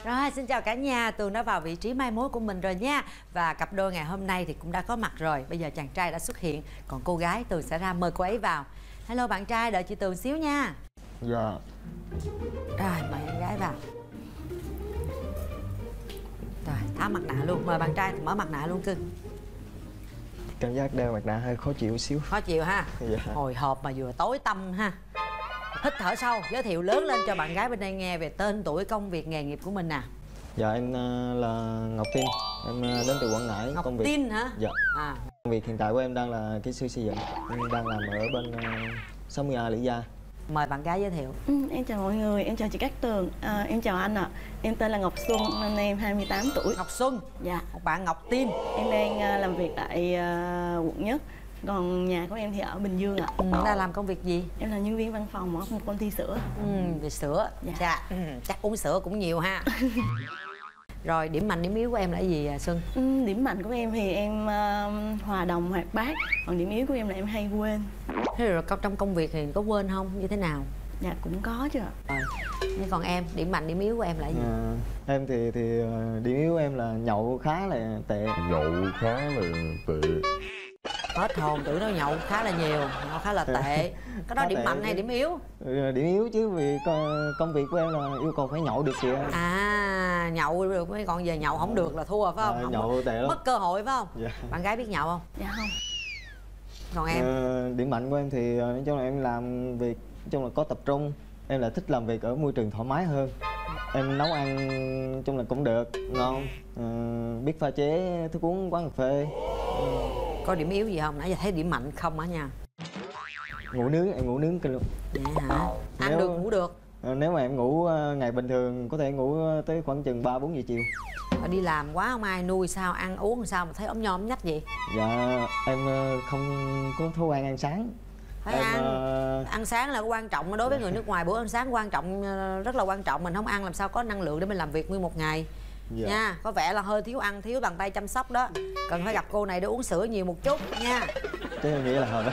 Rồi, xin chào cả nhà. Tường đã vào vị trí mai mối của mình rồi nha. Và cặp đôi ngày hôm nay thì cũng đã có mặt rồi. Bây giờ chàng trai đã xuất hiện, còn cô gái Tường sẽ ra mời cô ấy vào. Hello bạn trai, đợi chị Tường xíu nha. Dạ. Rồi, mời bạn gái vào. Rồi, tháo mặt nạ luôn. Mời bạn trai mở mặt nạ luôn cưng. Cảm giác đeo mặt nạ hơi khó chịu xíu. Khó chịu ha? Dạ. Hồi hộp mà vừa tối tăm ha. Hít thở sâu, giới thiệu lớn lên cho bạn gái bên đây nghe về tên tuổi, công việc, nghề nghiệp của mình nè. À. Dạ em là Ngọc Tiên, em đến từ Quảng Ngãi. Ngọc công việc... Tiên hả? Dạ. À. Công việc hiện tại của em đang là kỹ sư xây dựng, em đang làm ở bên sáu mươi A Lý Gia. Mời bạn gái giới thiệu. Ừ, em chào mọi người, em chào chị Cát Tường, à, em chào anh ạ. À. Em tên là Ngọc Xuân, năm nay em hai mươi tám tuổi. Ngọc Xuân. Dạ. Một bạn Ngọc Tiên. Em đang làm việc tại uh, quận nhất. Còn nhà của em thì ở Bình Dương ạ. Ừ, đã làm công việc gì? Em là nhân viên văn phòng ở một công ty sữa. Ừ, về sữa. Dạ. Dạ. Ừ, chắc uống sữa cũng nhiều ha. Rồi, điểm mạnh, điểm yếu của em là gì à, Xuân? Ừ, điểm mạnh của em thì em uh, hòa đồng, hoạt bát. Còn điểm yếu của em là em hay quên. Thế rồi trong công việc thì có quên không? Như thế nào? Dạ, cũng có chứ ạ. Rồi. Nhưng còn em, điểm mạnh, điểm yếu của em là gì? À, em thì, thì điểm yếu của em là nhậu khá là tệ. Nhậu khá là tệ. Hết hồn, tụi nó nhậu khá là nhiều, nó khá là tệ. Cái đó điểm mạnh hay điểm yếu? Ừ, điểm yếu chứ, vì công việc của em là yêu cầu phải nhậu được chị em. À, nhậu được, mấy còn về nhậu không được là thua phải không? À, nhậu tệ lắm. Mất cơ hội phải không? Dạ. Bạn gái biết nhậu không? Dạ không. Còn em? Ờ, điểm mạnh của em thì nói chung là em làm việc, nói chung là có tập trung. Em là thích làm việc ở môi trường thoải mái hơn. Em nấu ăn nói chung là cũng được, ngon. Ờ, biết pha chế thức uống quán cà phê. Có điểm yếu gì không? Nãy giờ thấy điểm mạnh không hả nha? Ngủ nướng, em ngủ nướng kinh luôn. Dạ hả? Ăn nếu, được, ngủ được. Nếu mà em ngủ ngày bình thường có thể ngủ tới khoảng chừng ba bốn giờ chiều. Mà đi làm quá không ai nuôi sao, ăn uống sao mà thấy ốm nho ốm nhách vậy? Dạ, em không có thói quen ăn sáng. Phải em, ăn, uh... ăn sáng là quan trọng đối với người nước ngoài. Bữa ăn sáng quan trọng, rất là quan trọng. Mình không ăn làm sao có năng lượng để mình làm việc nguyên một ngày. Dạ. Nha, có vẻ là hơi thiếu ăn, thiếu bàn tay chăm sóc đó. Cần phải gặp cô này để uống sữa nhiều một chút nha. Chứ em nghĩ là hợp đó.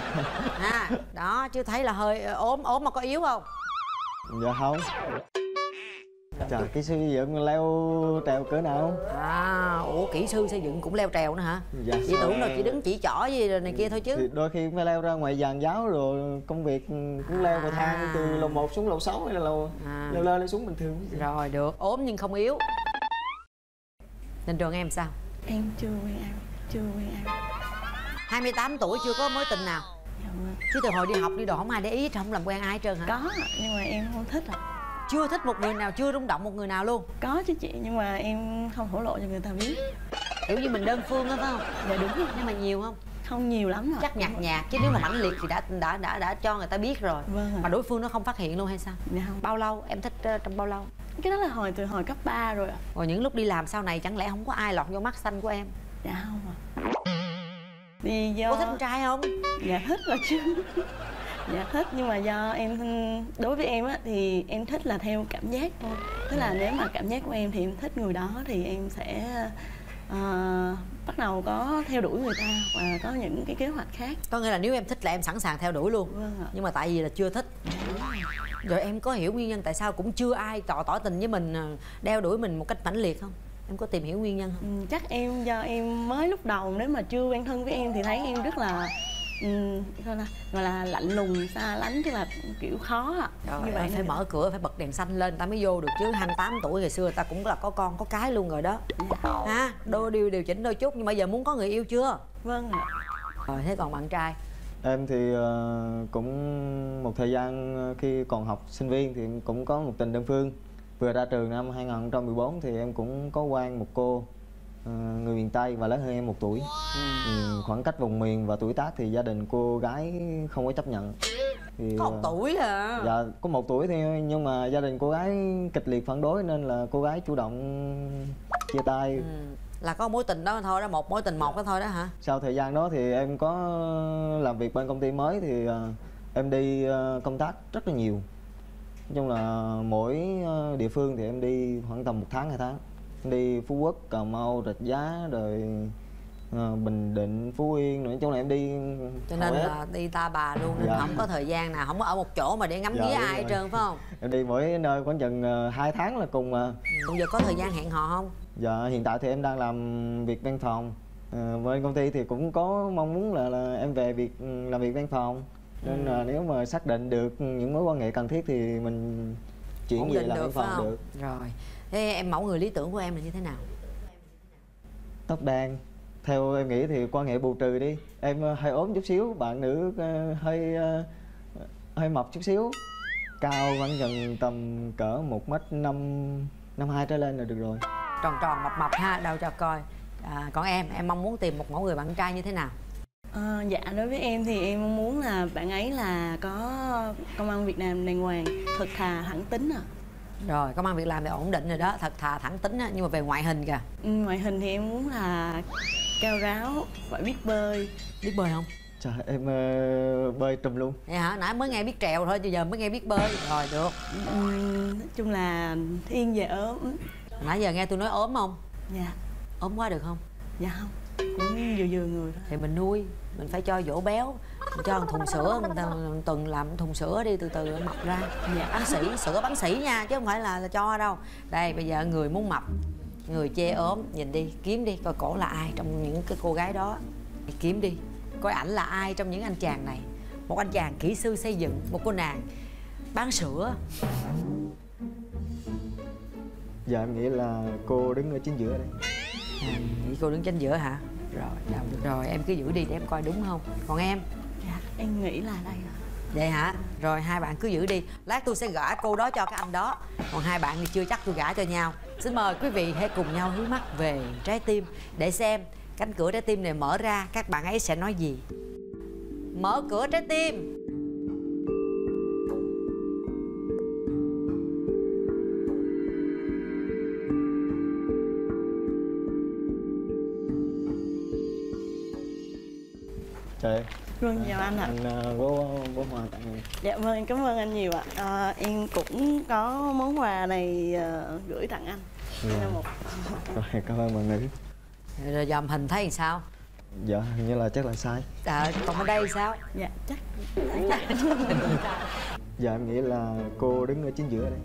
À, đó, chứ thấy là hơi ốm, ốm mà có yếu không? Dạ không. Trời, kỹ sư xây dựng leo trèo cỡ nào? À, ủa kỹ sư xây dựng cũng leo trèo nữa hả? Dạ. Chị tưởng đâu chỉ đứng chỉ chỏ gì rồi này kia thôi chứ. Thì đôi khi cũng phải leo ra ngoài giàn giáo rồi công việc cũng leo cầu à. Thang từ lầu một xuống lầu sáu hay là lầu à. Leo lên leo xuống bình thường. Rồi được, ốm nhưng không yếu. Tình trường em sao? Em chưa quen ai, chưa quen ai. hai mươi tám tuổi chưa có mối tình nào? Chứ từ hồi đi học đi đồ không ai để ý, không làm quen ai hết trơn hả? Có, nhưng mà em không thích à. Chưa thích một người nào, chưa rung động một người nào luôn? Có chứ chị, nhưng mà em không thổ lộ cho người ta biết. Kiểu như mình đơn phương đó phải không? Dạ đúng rồi. Nhưng mà nhiều không? Không nhiều lắm rồi. Chắc nhạt nhạt, chứ nếu mà mãnh liệt thì đã đã đã đã cho người ta biết rồi. Vâng rồi. Mà đối phương nó không phát hiện luôn hay sao? Dạ không. Bao lâu? Em thích uh, trong bao lâu? Cái đó là hồi từ hồi cấp ba rồi ạ. Rồi những lúc đi làm sau này chẳng lẽ không có ai lọt vô mắt xanh của em? Dạ không ạ. Đi do... Cô thích con trai không? Dạ thích rồi chứ. Dạ thích, nhưng mà do em... Đối với em á thì em thích là theo cảm giác thôi. Tức là nếu mà cảm giác của em thì em thích người đó thì em sẽ... Uh, bắt đầu có theo đuổi người ta và có những cái kế hoạch khác. Có nghĩa là nếu em thích là em sẵn sàng theo đuổi luôn. Vâng ạ. Nhưng mà tại vì là chưa thích. Rồi em có hiểu nguyên nhân tại sao cũng chưa ai tỏ tỏ tình với mình, đeo đuổi mình một cách mãnh liệt không? Em có tìm hiểu nguyên nhân không? Ừ, chắc em do em mới lúc đầu nếu mà chưa quen thân với em thì thấy em rất là um, sao là, gọi là lạnh lùng, xa lánh, chứ là kiểu khó ạ. Như vậy phải mở cửa, phải bật đèn xanh lên người ta mới vô được chứ. Hai mươi tám tuổi ngày xưa ta cũng là có con có cái luôn rồi đó. Ha, đôi điều điều chỉnh đôi chút, nhưng mà giờ muốn có người yêu chưa? Vâng ạ. Rồi thế còn bạn trai? Em thì uh, cũng một thời gian khi còn học sinh viên thì em cũng có một tình đơn phương. Vừa ra trường năm hai nghìn không trăm mười bốn thì em cũng có quen một cô uh, người miền Tây và lớn hơn em một tuổi. Wow. Ừ, khoảng cách vùng miền và tuổi tác thì gia đình cô gái không có chấp nhận. Thì, có một tuổi hả? Dạ, có một tuổi thì nhưng mà gia đình cô gái kịch liệt phản đối nên là cô gái chủ động chia tay. Ừ. Là có mối tình đó thôi đó, một mối tình một đó thôi đó hả? Sau thời gian đó thì em có làm việc bên công ty mới thì em đi công tác rất là nhiều. Nói chung là mỗi địa phương thì em đi khoảng tầm một tháng hai tháng. đi Phú Quốc, Cà Mau, Rạch Giá, rồi à, Bình Định, Phú Yên nữa, chỗ này em đi. Cho nên là đi ta bà luôn nên dạ. không có thời gian nào, không có ở một chỗ mà để ngắm dạ, nghía ai hết trơn phải không? Em đi mỗi nơi khoảng chừng hai tháng là cùng mà. Bây giờ có thời gian hẹn hò không? Dạ hiện tại thì em đang làm việc văn phòng. À, với công ty thì cũng có mong muốn là, là em về việc làm việc văn phòng. Nên ừ. là nếu mà xác định được những mối quan hệ cần thiết thì mình chuyển về làm văn phòng được. Rồi. Thế em mẫu người lý tưởng của em là như thế nào? Tóc đen. Theo em nghĩ thì quan hệ bù trừ đi. Em hơi ốm chút xíu, bạn nữ hơi hơi mập chút xíu. Cao khoảng gần tầm cỡ một mét năm, năm hai trở lên là được rồi. Tròn tròn mập mập ha, đâu cho coi. À, còn em, em mong muốn tìm một mẫu người bạn trai như thế nào? À, dạ đối với em thì em mong muốn là bạn ấy là có công ăn việc làm đàng hoàng, thật thà, thẳng tính à. Rồi công ăn việc làm thì ổn định rồi đó, thật thà, thẳng tính á, nhưng mà về ngoại hình kìa. Ừ, ngoại hình thì em muốn là cao ráo, phải biết bơi. Biết bơi không? Trời em uh, bơi trùm luôn. Vậy hả? Nãy mới nghe biết trèo thôi, giờ mới nghe biết bơi. Rồi được. Ừ, nói chung là thiên về ốm. Nãy giờ nghe tôi nói ốm không? Dạ. Ốm quá được không? Dạ không, cũng vừa vừa người thôi. Thì mình nuôi, mình phải cho dỗ béo, mình cho một thùng sữa, một tuần làm một thùng sữa đi, từ từ mập ra. Dạ. Bác sĩ, sữa bác sĩ nha, chứ không phải là, là cho đâu. Đây, bây giờ người muốn mập, người chê ốm, nhìn đi, kiếm đi, coi cổ là ai trong những cái cô gái đó. Kiếm đi, coi ảnh là ai trong những anh chàng này. Một anh chàng kỹ sư xây dựng, một cô nàng bán sữa. Dạ, em nghĩ là cô đứng ở chính giữa đây. À, nghĩ cô đứng chính giữa hả? Rồi, được rồi, em cứ giữ đi để em coi đúng không? Còn em? Dạ, em nghĩ là đây hả? Vậy hả? Rồi, hai bạn cứ giữ đi. Lát tôi sẽ gả cô đó cho cái anh đó. Còn hai bạn thì chưa chắc tôi gả cho nhau. Xin mời quý vị hãy cùng nhau hướng mắt về trái tim để xem cánh cửa trái tim này mở ra, các bạn ấy sẽ nói gì? Mở cửa trái tim. Vâng, chào anh ạ. Anh có hoa tặng em. Dạ vâng, em cảm ơn anh nhiều ạ. À, em cũng có món quà này uh, gửi tặng anh. Dạ. Một... Rồi, cảm ơn bạn nữ. Rồi dòm hình thấy làm sao? Dạ, hình như là chắc là sai. À, còn ở đây sao? Dạ, chắc. Dạ, em nghĩ là cô đứng ở chính giữa đây.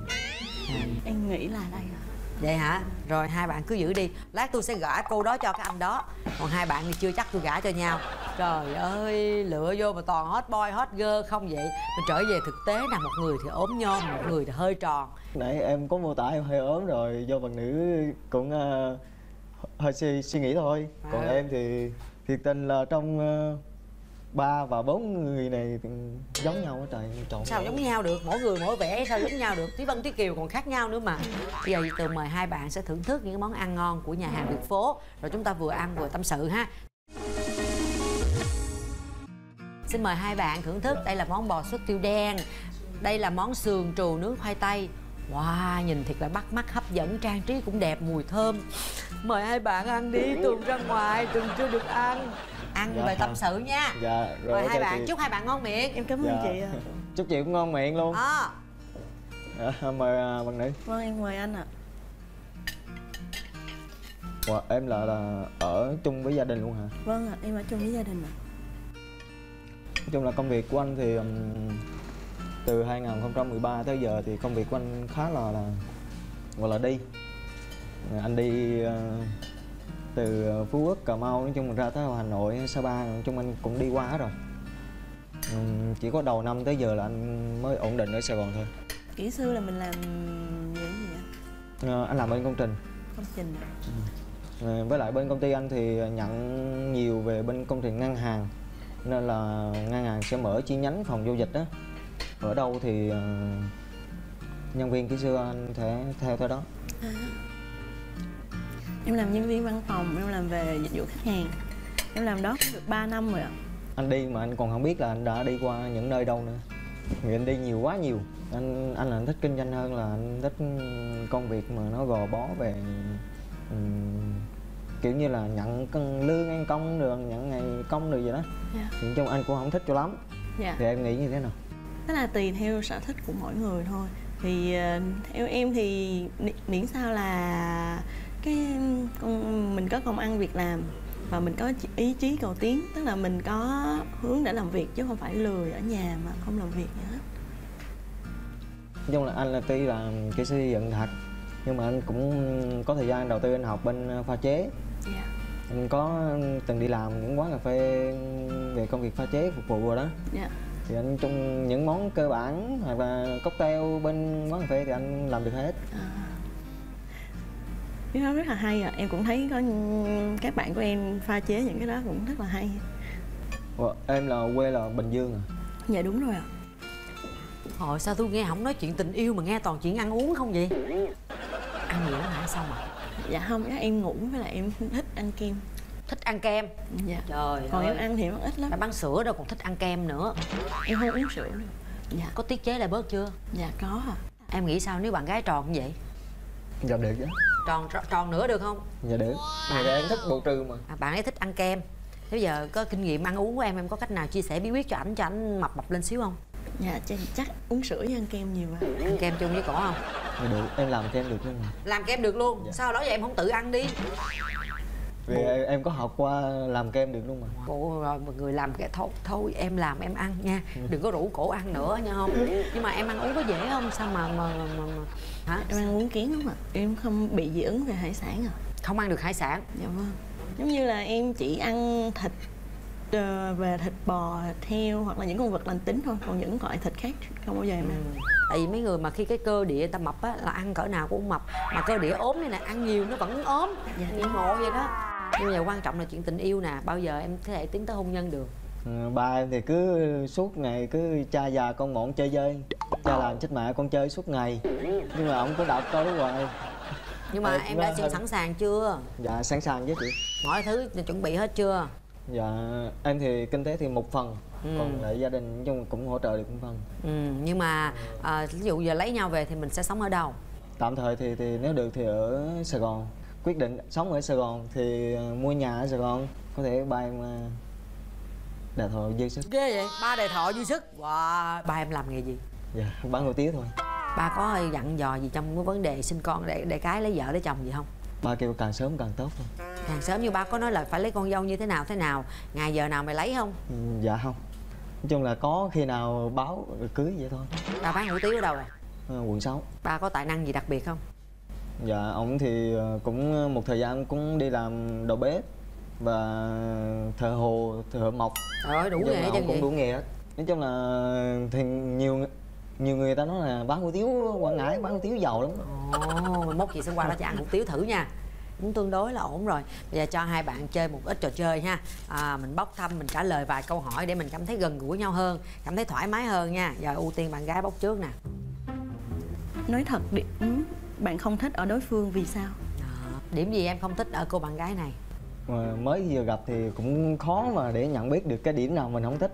À, em nghĩ là đây ạ. Vậy hả? Rồi hai bạn cứ giữ đi. Lát tôi sẽ gả cô đó cho cái anh đó. Còn hai bạn thì chưa chắc tôi gả cho nhau. Trời ơi, lựa vô mà toàn hot boy, hot girl không vậy. Mình trở về thực tế nè, một người thì ốm nhom, một người thì hơi tròn. Nãy em có mô tả em hơi ốm rồi, do bạn nữ cũng uh, hơi suy, suy nghĩ thôi. À. Còn em thì thiệt tình là trong ba uh, và bốn người này giống nhau á trời. Trộn sao giống nhau được, mỗi người mỗi vẻ sao giống nhau được. Thúy Vân, Thúy Kiều còn khác nhau nữa mà. Bây giờ từ mời hai bạn sẽ thưởng thức những món ăn ngon của nhà hàng Việt Phố. Rồi chúng ta vừa ăn vừa tâm sự ha. Xin mời hai bạn thưởng thức. Đây là món bò suất tiêu đen. Đây là món sườn trù nướng khoai tây. Wow, nhìn thiệt là bắt mắt, hấp dẫn, trang trí cũng đẹp, mùi thơm. Mời hai bạn ăn đi, Tường ra ngoài, Tường chưa được ăn. Ăn dạ, về tâm sự nha. Dạ, rồi, rồi okay, hai bạn, chị... chúc hai bạn ngon miệng. Em cảm ơn dạ. chị ạ. Chúc chị cũng ngon miệng luôn. À. Dạ, mời bạn nữ. Vâng, em mời anh ạ. Wow, em là, là ở chung với gia đình luôn hả? Vâng ạ, em ở chung với gia đình ạ. Nói chung là công việc của anh thì um, từ hai không một ba tới giờ thì công việc của anh khá là, là gọi là đi. Anh đi uh, từ Phú Quốc, Cà Mau, nói chung mình ra tới Hà Nội, Sapa, nói chung anh cũng đi quá rồi. Um, chỉ có đầu năm tới giờ là anh mới ổn định ở Sài Gòn thôi. Kỹ sư là mình làm về cái gì vậy? Uh, anh làm bên công trình. Công trình ạ. À. Uh, với lại bên công ty anh thì nhận nhiều về bên công trình ngân hàng. Nên là ngân hàng sẽ mở chi nhánh phòng giao dịch đó. Ở đâu thì uh, nhân viên kỹ sư anh sẽ theo tới đó. À. Em làm nhân viên văn phòng, em làm về dịch vụ khách hàng. Em làm đó cũng được ba năm rồi ạ. Anh đi mà anh còn không biết là anh đã đi qua những nơi đâu nữa. Vì anh đi nhiều quá nhiều. Anh anh là anh thích kinh doanh hơn là anh thích công việc mà nó gò bó về... Um, kiểu như là nhận lương ăn công được, nhận ngày công được vậy đó. Dạ. Nhưng trong anh cũng không thích cho lắm. Dạ. Thì em nghĩ như thế nào? Tức là tùy theo sở thích của mỗi người thôi. Thì theo em thì miễn sao là cái con, mình có công ăn việc làm và mình có ý chí cầu tiến, tức là mình có hướng để làm việc chứ không phải lười ở nhà mà không làm việc nữa. Nói chung là anh là tuy là kỹ sư xây dựng thật, nhưng mà anh cũng có thời gian đầu tư anh học bên pha chế. Yeah. Anh có từng đi làm những quán cà phê về công việc pha chế phục vụ rồi đó. Yeah. Thì anh trong những món cơ bản hoặc là cocktail bên quán cà phê thì anh làm được hết. À. Cái đó rất là hay à. Em cũng thấy có các bạn của em pha chế những cái đó cũng rất là hay. Ủa, em là quê là Bình Dương à? Dạ đúng rồi ạ. À. Hồi sao tôi nghe không nói chuyện tình yêu mà nghe toàn chuyện ăn uống không vậy? Ăn gì đó hả? Sao mà? Dạ không, em ngủ với lại em thích ăn kem. Thích ăn kem? Dạ. Trời còn ơi, em ăn thì em ít lắm. Em ăn sữa đâu còn thích ăn kem nữa. Em không uống sữa nữa. Dạ. Có tiết chế lại bớt chưa? Dạ có à. Em nghĩ sao nếu bạn gái tròn như vậy? Dạ được chứ. Tròn tròn nữa được không? Dạ được. Bạn gái em thích bột trừ mà. À, bạn ấy thích ăn kem. Thế giờ có kinh nghiệm ăn uống của em, em có cách nào chia sẻ bí quyết cho ảnh cho ảnh mập mập lên xíu không? Dạ chắc uống sữa với ăn kem nhiều mà. Ăn kem chung với cỏ không? Dạ được, em làm kem được luôn mà. Làm kem được luôn? Dạ. Sao đó vậy em không tự ăn đi? Vì Bộ... em có học qua làm kem được luôn mà. Bộ rồi mọi người làm cái thôi, thôi em làm em ăn nha. Ừ. Đừng có rủ cổ ăn nữa nha không? Ừ. Nhưng mà em ăn uống có dễ không? Sao mà mà, mà, mà, mà... Hả? Em ăn uống kén lắm ạ. Em không bị dị ứng về hải sản à? Không ăn được hải sản? Dạ vâng. Giống như là em chỉ ăn thịt về thịt bò, thịt heo hoặc là những con vật lành tính thôi, còn những loại thịt khác không bao giờ em ăn. Ừ. Tại vì mấy người mà khi cái cơ địa người ta mập á là ăn cỡ nào cũng mập, mà cơ địa ốm này nè ăn nhiều nó vẫn ốm. Dạ. Như ngộ vậy đó. Nhưng mà quan trọng là chuyện tình yêu nè, bao giờ em có thể tiến tới hôn nhân được? Ừ, ba em thì cứ suốt ngày cứ cha già con mọn chơi dơi, cha làm chết mẹ con chơi suốt ngày, nhưng mà ông cứ đọc coi đúng rồi. Nhưng mà à, em đã sẵn sàng chưa? Dạ sẵn sàng với chị. Mọi thứ chuẩn bị hết chưa? Dạ em thì kinh tế thì một phần. Ừ. Còn lại gia đình chung cũng hỗ trợ được một phần. Ừ, nhưng mà à, ví dụ giờ lấy nhau về thì mình sẽ sống ở đâu? Tạm thời thì thì nếu được thì ở Sài Gòn. Quyết định sống ở Sài Gòn thì mua nhà ở Sài Gòn. Có thể ba em đà thọ dư sức. Ghê vậy? Ba đà thọ dư sức. Wow. Ba em làm nghề gì? Dạ bán hủ tiếu thôi. Ba có dặn dò gì trong cái vấn đề sinh con để, để cái lấy vợ lấy chồng gì không? Ba kêu càng sớm càng tốt thôi. Càng sớm như ba có nói là phải lấy con dâu như thế nào thế nào, ngày giờ nào mày lấy không? Ừ, dạ không. Nói chung là có khi nào báo cưới vậy thôi. Ba bán hủ tiếu ở đâu rồi? À, quận sáu. Ba có tài năng gì đặc biệt không? Dạ, ông thì cũng một thời gian cũng đi làm đầu bếp và thợ hồ, thợ mộc. Trời ơi, đủ nghề chứ cũng đủ nghề hết. Nói chung là thì nhiều nhiều người ta nói là bán hủ tiếu Quảng Ngãi, bán hủ tiếu giàu lắm. Ồ, oh, mốt chị sẽ qua đó cho ăn hủ tiếu thử nha. Cũng tương đối là ổn rồi. Bây giờ cho hai bạn chơi một ít trò chơi ha. À, mình bóc thăm, mình trả lời vài câu hỏi để mình cảm thấy gần gũi nhau hơn, cảm thấy thoải mái hơn nha. Giờ ưu tiên bạn gái bóc trước nè. Nói thật điểm bạn không thích ở đối phương vì sao? À, điểm gì em không thích ở cô bạn gái này? Mà mới vừa gặp thì cũng khó mà để nhận biết được cái điểm nào mình không thích.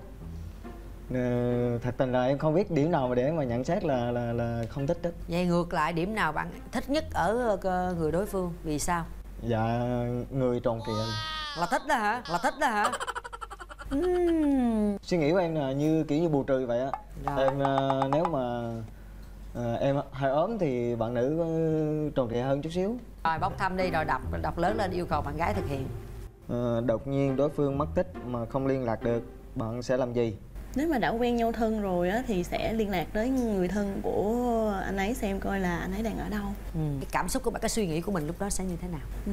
Thật tình là em không biết điểm nào mà để mà nhận xét là là, là không thích hết. Vậy ngược lại điểm nào bạn thích nhất ở người đối phương vì sao? Dạ người tròn trịa. Là thích đó hả? Là thích đó hả? Uhm. Suy nghĩ của em là như kiểu như bù trừ vậy á. Em nếu mà à, em hơi ốm thì bạn nữ tròn trịa hơn chút xíu. Rồi bóc thăm đi rồi đọc đọc lớn lên yêu cầu bạn gái thực hiện. À, đột nhiên đối phương mất tích mà không liên lạc được, bạn sẽ làm gì? Nếu mà đã quen nhau thân rồi á thì sẽ liên lạc tới người thân của anh ấy xem coi là anh ấy đang ở đâu. Ừ. Cái cảm xúc của bạn, cái suy nghĩ của mình lúc đó sẽ như thế nào? Ừ.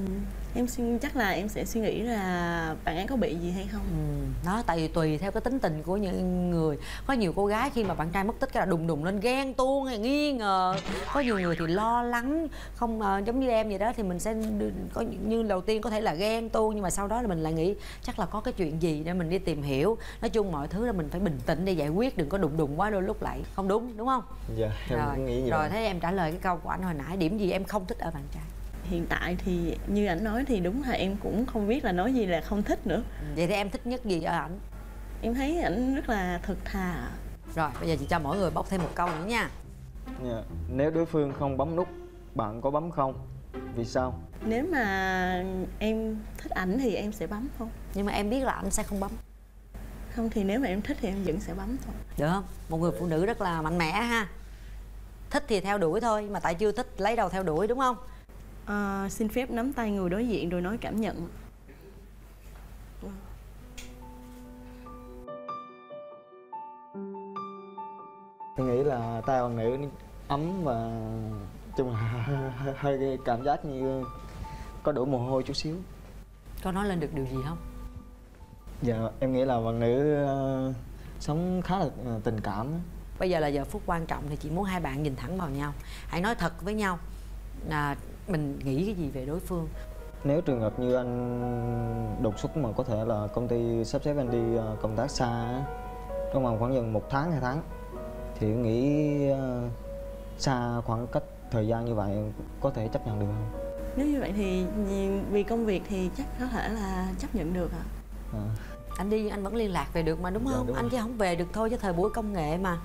Em suy chắc là em sẽ suy nghĩ là bạn ấy có bị gì hay không. Ừ. Đó, tại vì tùy theo cái tính tình của những người. Có nhiều cô gái khi mà bạn trai mất tích cái là đùng đùng lên ghen tuông hay nghi ngờ. Có nhiều người thì lo lắng, không uh, giống như em vậy đó thì mình sẽ có như đầu tiên có thể là ghen tuông nhưng mà sau đó là mình lại nghĩ chắc là có cái chuyện gì để mình đi tìm hiểu. Nói chung mọi thứ là mình phải bình tĩnh để giải quyết, đừng có đùng đùng quá đôi lúc lại không đúng, đúng không? Dạ, em rồi, cũng nghĩ vậy. Rồi thế em trả lời cái câu của anh hồi nãy, điểm gì em không thích ở bạn trai? Hiện tại thì như ảnh nói thì đúng là em cũng không biết là nói gì là không thích nữa. Vậy thì em thích nhất gì ở ảnh? Em thấy ảnh rất là thật thà. Rồi bây giờ chị cho mỗi người bóc thêm một câu nữa nha. Yeah. Nếu đối phương không bấm nút, bạn có bấm không? Vì sao? Nếu mà em thích ảnh thì em sẽ bấm không? Nhưng mà em biết là ảnh sẽ không bấm. Không thì nếu mà em thích thì em vẫn sẽ bấm thôi. Được không? Một người phụ nữ rất là mạnh mẽ ha. Thích thì theo đuổi thôi, mà tại chưa thích lấy đầu theo đuổi đúng không? à, xin phép nắm tay người đối diện rồi nói cảm nhận. Tôi nghĩ là tay Hoàng Nữ ấm và chung là hơi cảm giác như có đổ mồ hôi chút xíu. Có nói lên được điều gì không? Dạ em nghĩ là Hoàng Nữ uh, sống khá là tình cảm. Bây giờ là giờ phút quan trọng thì chị muốn hai bạn nhìn thẳng vào nhau, hãy nói thật với nhau là mình nghĩ cái gì về đối phương. Nếu trường hợp như anh đột xuất mà có thể là công ty sắp xếp anh đi công tác xa trong vòng khoảng gần một tháng hai tháng thì em nghĩ xa khoảng cách thời gian như vậy có thể chấp nhận được không? Nếu như vậy thì vì công việc thì chắc có thể là chấp nhận được ạ. À? À. Anh đi anh vẫn liên lạc về được mà đúng không? Dạ, đúng anh rồi. Chứ không về được thôi chứ thời buổi công nghệ mà.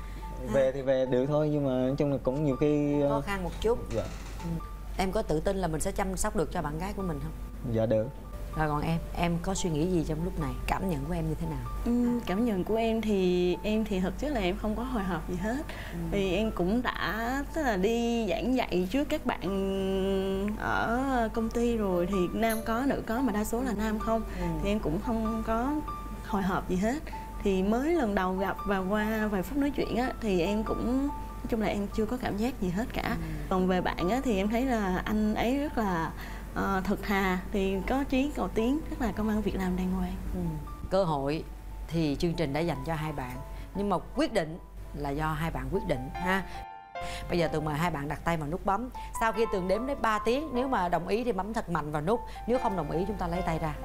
Về à. Thì về được thôi nhưng mà nói chung là cũng nhiều khi khó khăn một chút. Dạ. Ừ. Em có tự tin là mình sẽ chăm sóc được cho bạn gái của mình không? Dạ được. Rồi còn em, em có suy nghĩ gì trong lúc này? Cảm nhận của em như thế nào? Ừ, cảm nhận của em thì em thì thật chứ là em không có hồi hộp gì hết. Ừ. Vì em cũng đã tức là đi giảng dạy trước các bạn ở công ty rồi thì nam có nữ có mà đa số là nam không. Ừ. Thì em cũng không có hồi hộp gì hết. Thì mới lần đầu gặp và qua vài phút nói chuyện á thì em cũng nói chung là em chưa có cảm giác gì hết cả. Ừ. Còn về bạn á thì em thấy là anh ấy rất là À, thật thà, thì có Trí cầu tiến, tức là công ăn việc làm đàng hoàng. Ừ. Cơ hội thì chương trình đã dành cho hai bạn, nhưng mà quyết định là do hai bạn quyết định ha. Bây giờ Tường mời hai bạn đặt tay vào nút bấm. Sau khi Tường đếm đến ba tiếng, nếu mà đồng ý thì bấm thật mạnh vào nút. Nếu không đồng ý chúng ta lấy tay ra.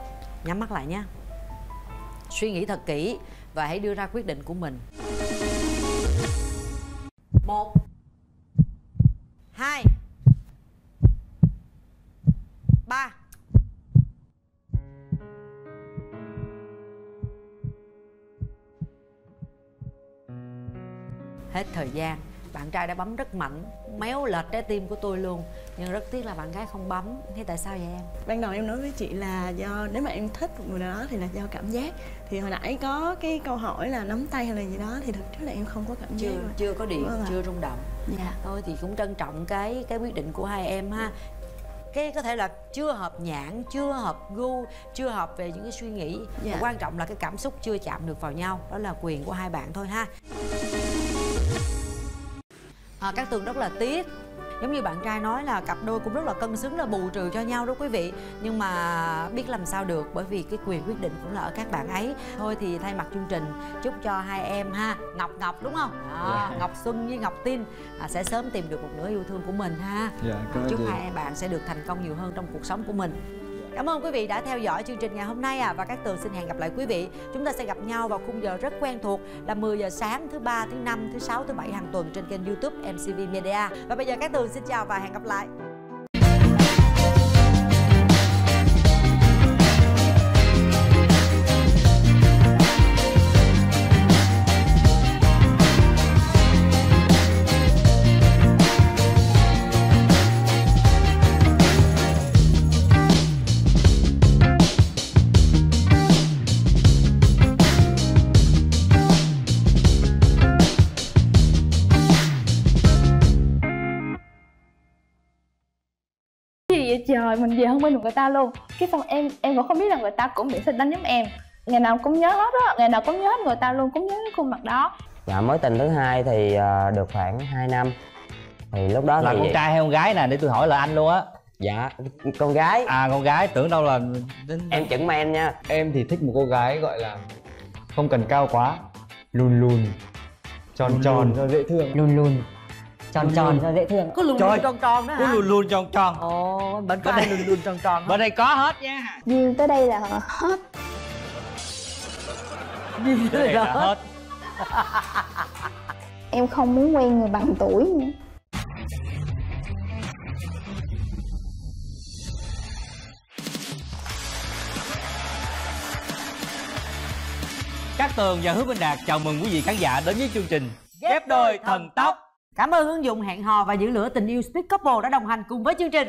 Nhắm mắt lại nhé. Suy nghĩ thật kỹ và hãy đưa ra quyết định của mình. Một Hai ba. Hết thời gian, bạn trai đã bấm rất mạnh, méo lệch trái tim của tôi luôn. Nhưng rất tiếc là bạn gái không bấm. Thế tại sao vậy em? Ban đầu em nói với chị là do nếu mà em thích một người nào đó thì là do cảm giác. Thì hồi nãy có cái câu hỏi là nắm tay hay là gì đó thì thực chất là em không có cảm giác. Chưa, chưa có điện, chưa à. rung động. Dạ. Thôi thì cũng trân trọng cái cái quyết định của hai em ha. Cái có thể là chưa hợp nhãn, chưa hợp gu, chưa hợp về những cái suy nghĩ. Dạ. Quan trọng là cái cảm xúc chưa chạm được vào nhau. Đó là quyền của hai bạn thôi ha. à, Cát Tường rất là tiếc. Giống như bạn trai nói là cặp đôi cũng rất là cân xứng, là bù trừ cho nhau đó quý vị. Nhưng mà biết làm sao được, bởi vì cái quyền quyết định cũng là ở các bạn ấy. Thôi thì thay mặt chương trình chúc cho hai em ha. Ngọc Ngọc đúng không? À, yeah. Ngọc Xuân với Ngọc Tiên à, sẽ sớm tìm được một nửa yêu thương của mình ha. Yeah, à, chúc hai bạn sẽ được thành công nhiều hơn trong cuộc sống của mình. Cảm ơn quý vị đã theo dõi chương trình ngày hôm nay à. Và Cát Tường xin hẹn gặp lại quý vị. Chúng ta sẽ gặp nhau vào khung giờ rất quen thuộc là mười giờ sáng thứ ba, thứ năm, thứ sáu, thứ bảy hàng tuần trên kênh YouTube em xê vê Media. Và bây giờ Cát Tường xin chào và hẹn gặp lại. Trời, mình về hơn bên người ta luôn. Cái xong em em vẫn không biết là người ta cũng bị xịt đánh giống em. Ngày nào cũng nhớ hết á, ngày nào cũng nhớ người ta luôn, cũng nhớ cái khuôn mặt đó. Dạ, mối tình thứ hai thì uh, được khoảng hai năm. Thì lúc đó là thì... con trai hay con gái nè, để tôi hỏi là anh luôn á. Dạ, con gái. À, con gái, tưởng đâu là... Em chững men nha. Em thì thích một cô gái gọi là không cần cao quá, lùn lùn, tròn lùn tròn, lùn. dễ thương. Lùn lùn tròn tròn cho dễ thương. Có lùn lùn tròn tròn đó hả? Có lùn lùn tròn tròn. Ồ, bên có ai lùn lùn tròn tròn? Bên đây có hết nha. Duyên tới đây là hết. Duyên tới đây là hết. Em không muốn quen người bằng tuổi nữa. Cát Tường và Hứa Minh Đạt chào mừng quý vị khán giả đến với chương trình Ghép Đôi Thần Tốc. Cảm ơn ứng dụng hẹn hò và giữ lửa tình yêu Speed Couple đã đồng hành cùng với chương trình.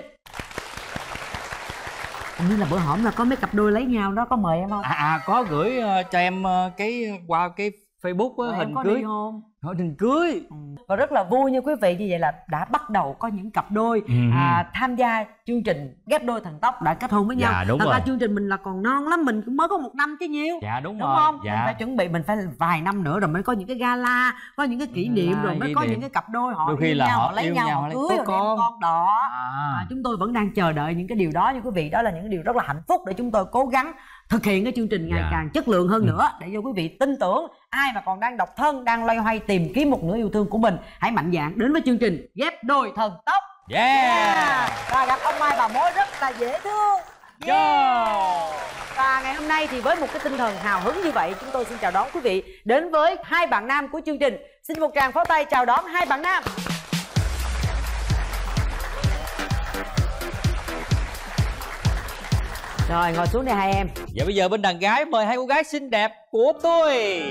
Hình như là bữa hổm là có mấy cặp đôi lấy nhau đó, có mời em không? À, à có gửi uh, cho em uh, cái qua cái Facebook á, hình cưới. Em có đi không? Hội đình cưới. Ừ. Và rất là vui như quý vị, như vậy là đã bắt đầu có những cặp đôi ừ. à, tham gia chương trình ghép đôi thần tốc đã kết hôn với nhau. Dạ, đúng thật rồi. Ra chương trình mình là còn non lắm, mình cũng mới có một năm chứ nhiều. Dạ đúng, đúng rồi. Không? Dạ. Mình phải chuẩn bị, mình phải vài năm nữa rồi mới có những cái gala, có những cái kỷ niệm, rồi mới có những cái cặp đôi họ yêu nhau, họ lấy nhau, họ cưới rồi con. con đó. À. À, chúng tôi vẫn đang chờ đợi những cái điều đó như quý vị. Đó là những điều rất là hạnh phúc để chúng tôi cố gắng thực hiện cái chương trình ngày yeah. càng chất lượng hơn nữa, để cho quý vị tin tưởng. Ai mà còn đang độc thân, đang loay hoay tìm kiếm một nửa yêu thương của mình, hãy mạnh dạn đến với chương trình ghép đôi thần tốc. Yeah. yeah. Và gặp ông Mai bà Mối rất là dễ thương. Yeah. yeah. Và ngày hôm nay thì với một cái tinh thần hào hứng như vậy, chúng tôi xin chào đón quý vị đến với hai bạn nam của chương trình. Xin một tràng pháo tay chào đón hai bạn nam. Rồi, ngồi xuống đây hai em. Dạ bây giờ bên đàn gái mời hai cô gái xinh đẹp của tôi.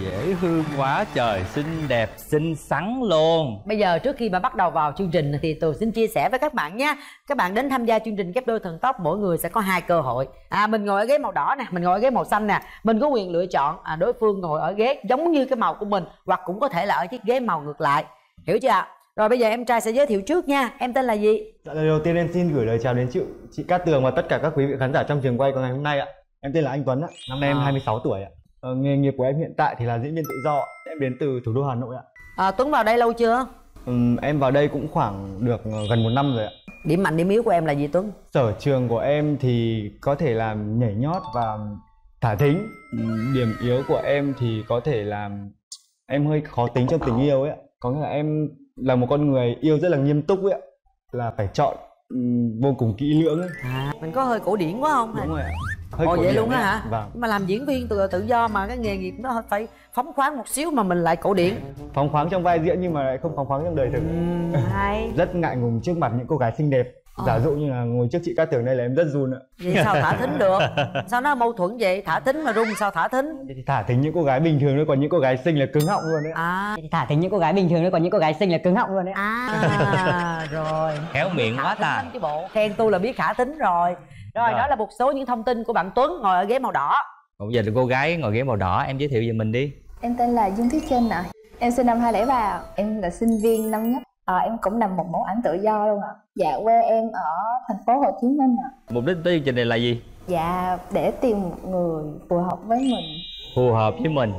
Dễ thương quá trời, xinh đẹp, xinh xắn luôn. Bây giờ trước khi mà bắt đầu vào chương trình thì tôi xin chia sẻ với các bạn nha. Các bạn đến tham gia chương trình ghép đôi thần tốc, mỗi người sẽ có hai cơ hội. À, mình ngồi ở ghế màu đỏ nè, mình ngồi ở ghế màu xanh nè. Mình có quyền lựa chọn à, đối phương ngồi ở ghế giống như cái màu của mình, hoặc cũng có thể là ở chiếc ghế màu ngược lại. Hiểu chưa ạ? Rồi bây giờ em trai sẽ giới thiệu trước nha. Em tên là gì? Lời đầu tiên em xin gửi lời chào đến chị, chị Cát Tường và tất cả các quý vị khán giả trong trường quay của ngày hôm nay ạ. Em tên là Anh Tuấn ạ. Năm nay em à. hai mươi sáu tuổi ạ. Ờ, nghề nghiệp của em hiện tại thì là diễn viên tự do, em đến từ thủ đô Hà Nội ạ. À, Tuấn vào đây lâu chưa? Ừ, em vào đây cũng khoảng được gần một năm rồi ạ. Điểm mạnh điểm yếu của em là gì Tuấn? Sở trường của em thì có thể là nhảy nhót và thả thính. Điểm yếu của em thì có thể là em hơi khó tính trong tình yêu ấy ạ. Có nghĩa là em là một con người yêu rất là nghiêm túc ấy ạ. Là phải chọn vô cùng kỹ lưỡng ấy. À, mình có hơi cổ điển quá không? Đúng rồi ạ. Ồ vậy luôn á hả? Vâng. Mà làm diễn viên tự, tự do mà cái nghề nghiệp nó phải phóng khoáng một xíu mà mình lại cổ điển. Phóng khoáng trong vai diễn nhưng mà lại không phóng khoáng trong đời thực. Uhm, hay. Rất ngại ngùng trước mặt những cô gái xinh đẹp. Ờ. Giả dụ như là ngồi trước chị Cát Tường đây là em rất run ạ. Vậy sao thả thính được? Sao nó mâu thuẫn vậy? Thả thính mà run sao thả thính? Thì thả thính những cô gái bình thường thôi, còn những cô gái xinh là cứng họng luôn đấy. À. Thì thả thính những cô gái bình thường thôi, còn những cô gái xinh là cứng họng luôn đấy. À rồi. Khéo miệng quá ta. Chứ bộ. Khen tôi là biết thả thính rồi. Rồi, rồi đó là một số những thông tin của bạn Tuấn ngồi ở ghế màu đỏ. Còn giờ cô gái ngồi ghế màu đỏ, em giới thiệu về mình đi. Em tên là Dương Thiết Trinh ạ. À. Em sinh năm hai không không ba, em là sinh viên năm nhất. À, em cũng nằm một mẫu ảnh tự do luôn ạ. À. Dạ quê em ở thành phố Hồ Chí Minh ạ. À. Mục đích tới chương trình này là gì? Dạ để tìm một người phù hợp với mình. Phù hợp với mình.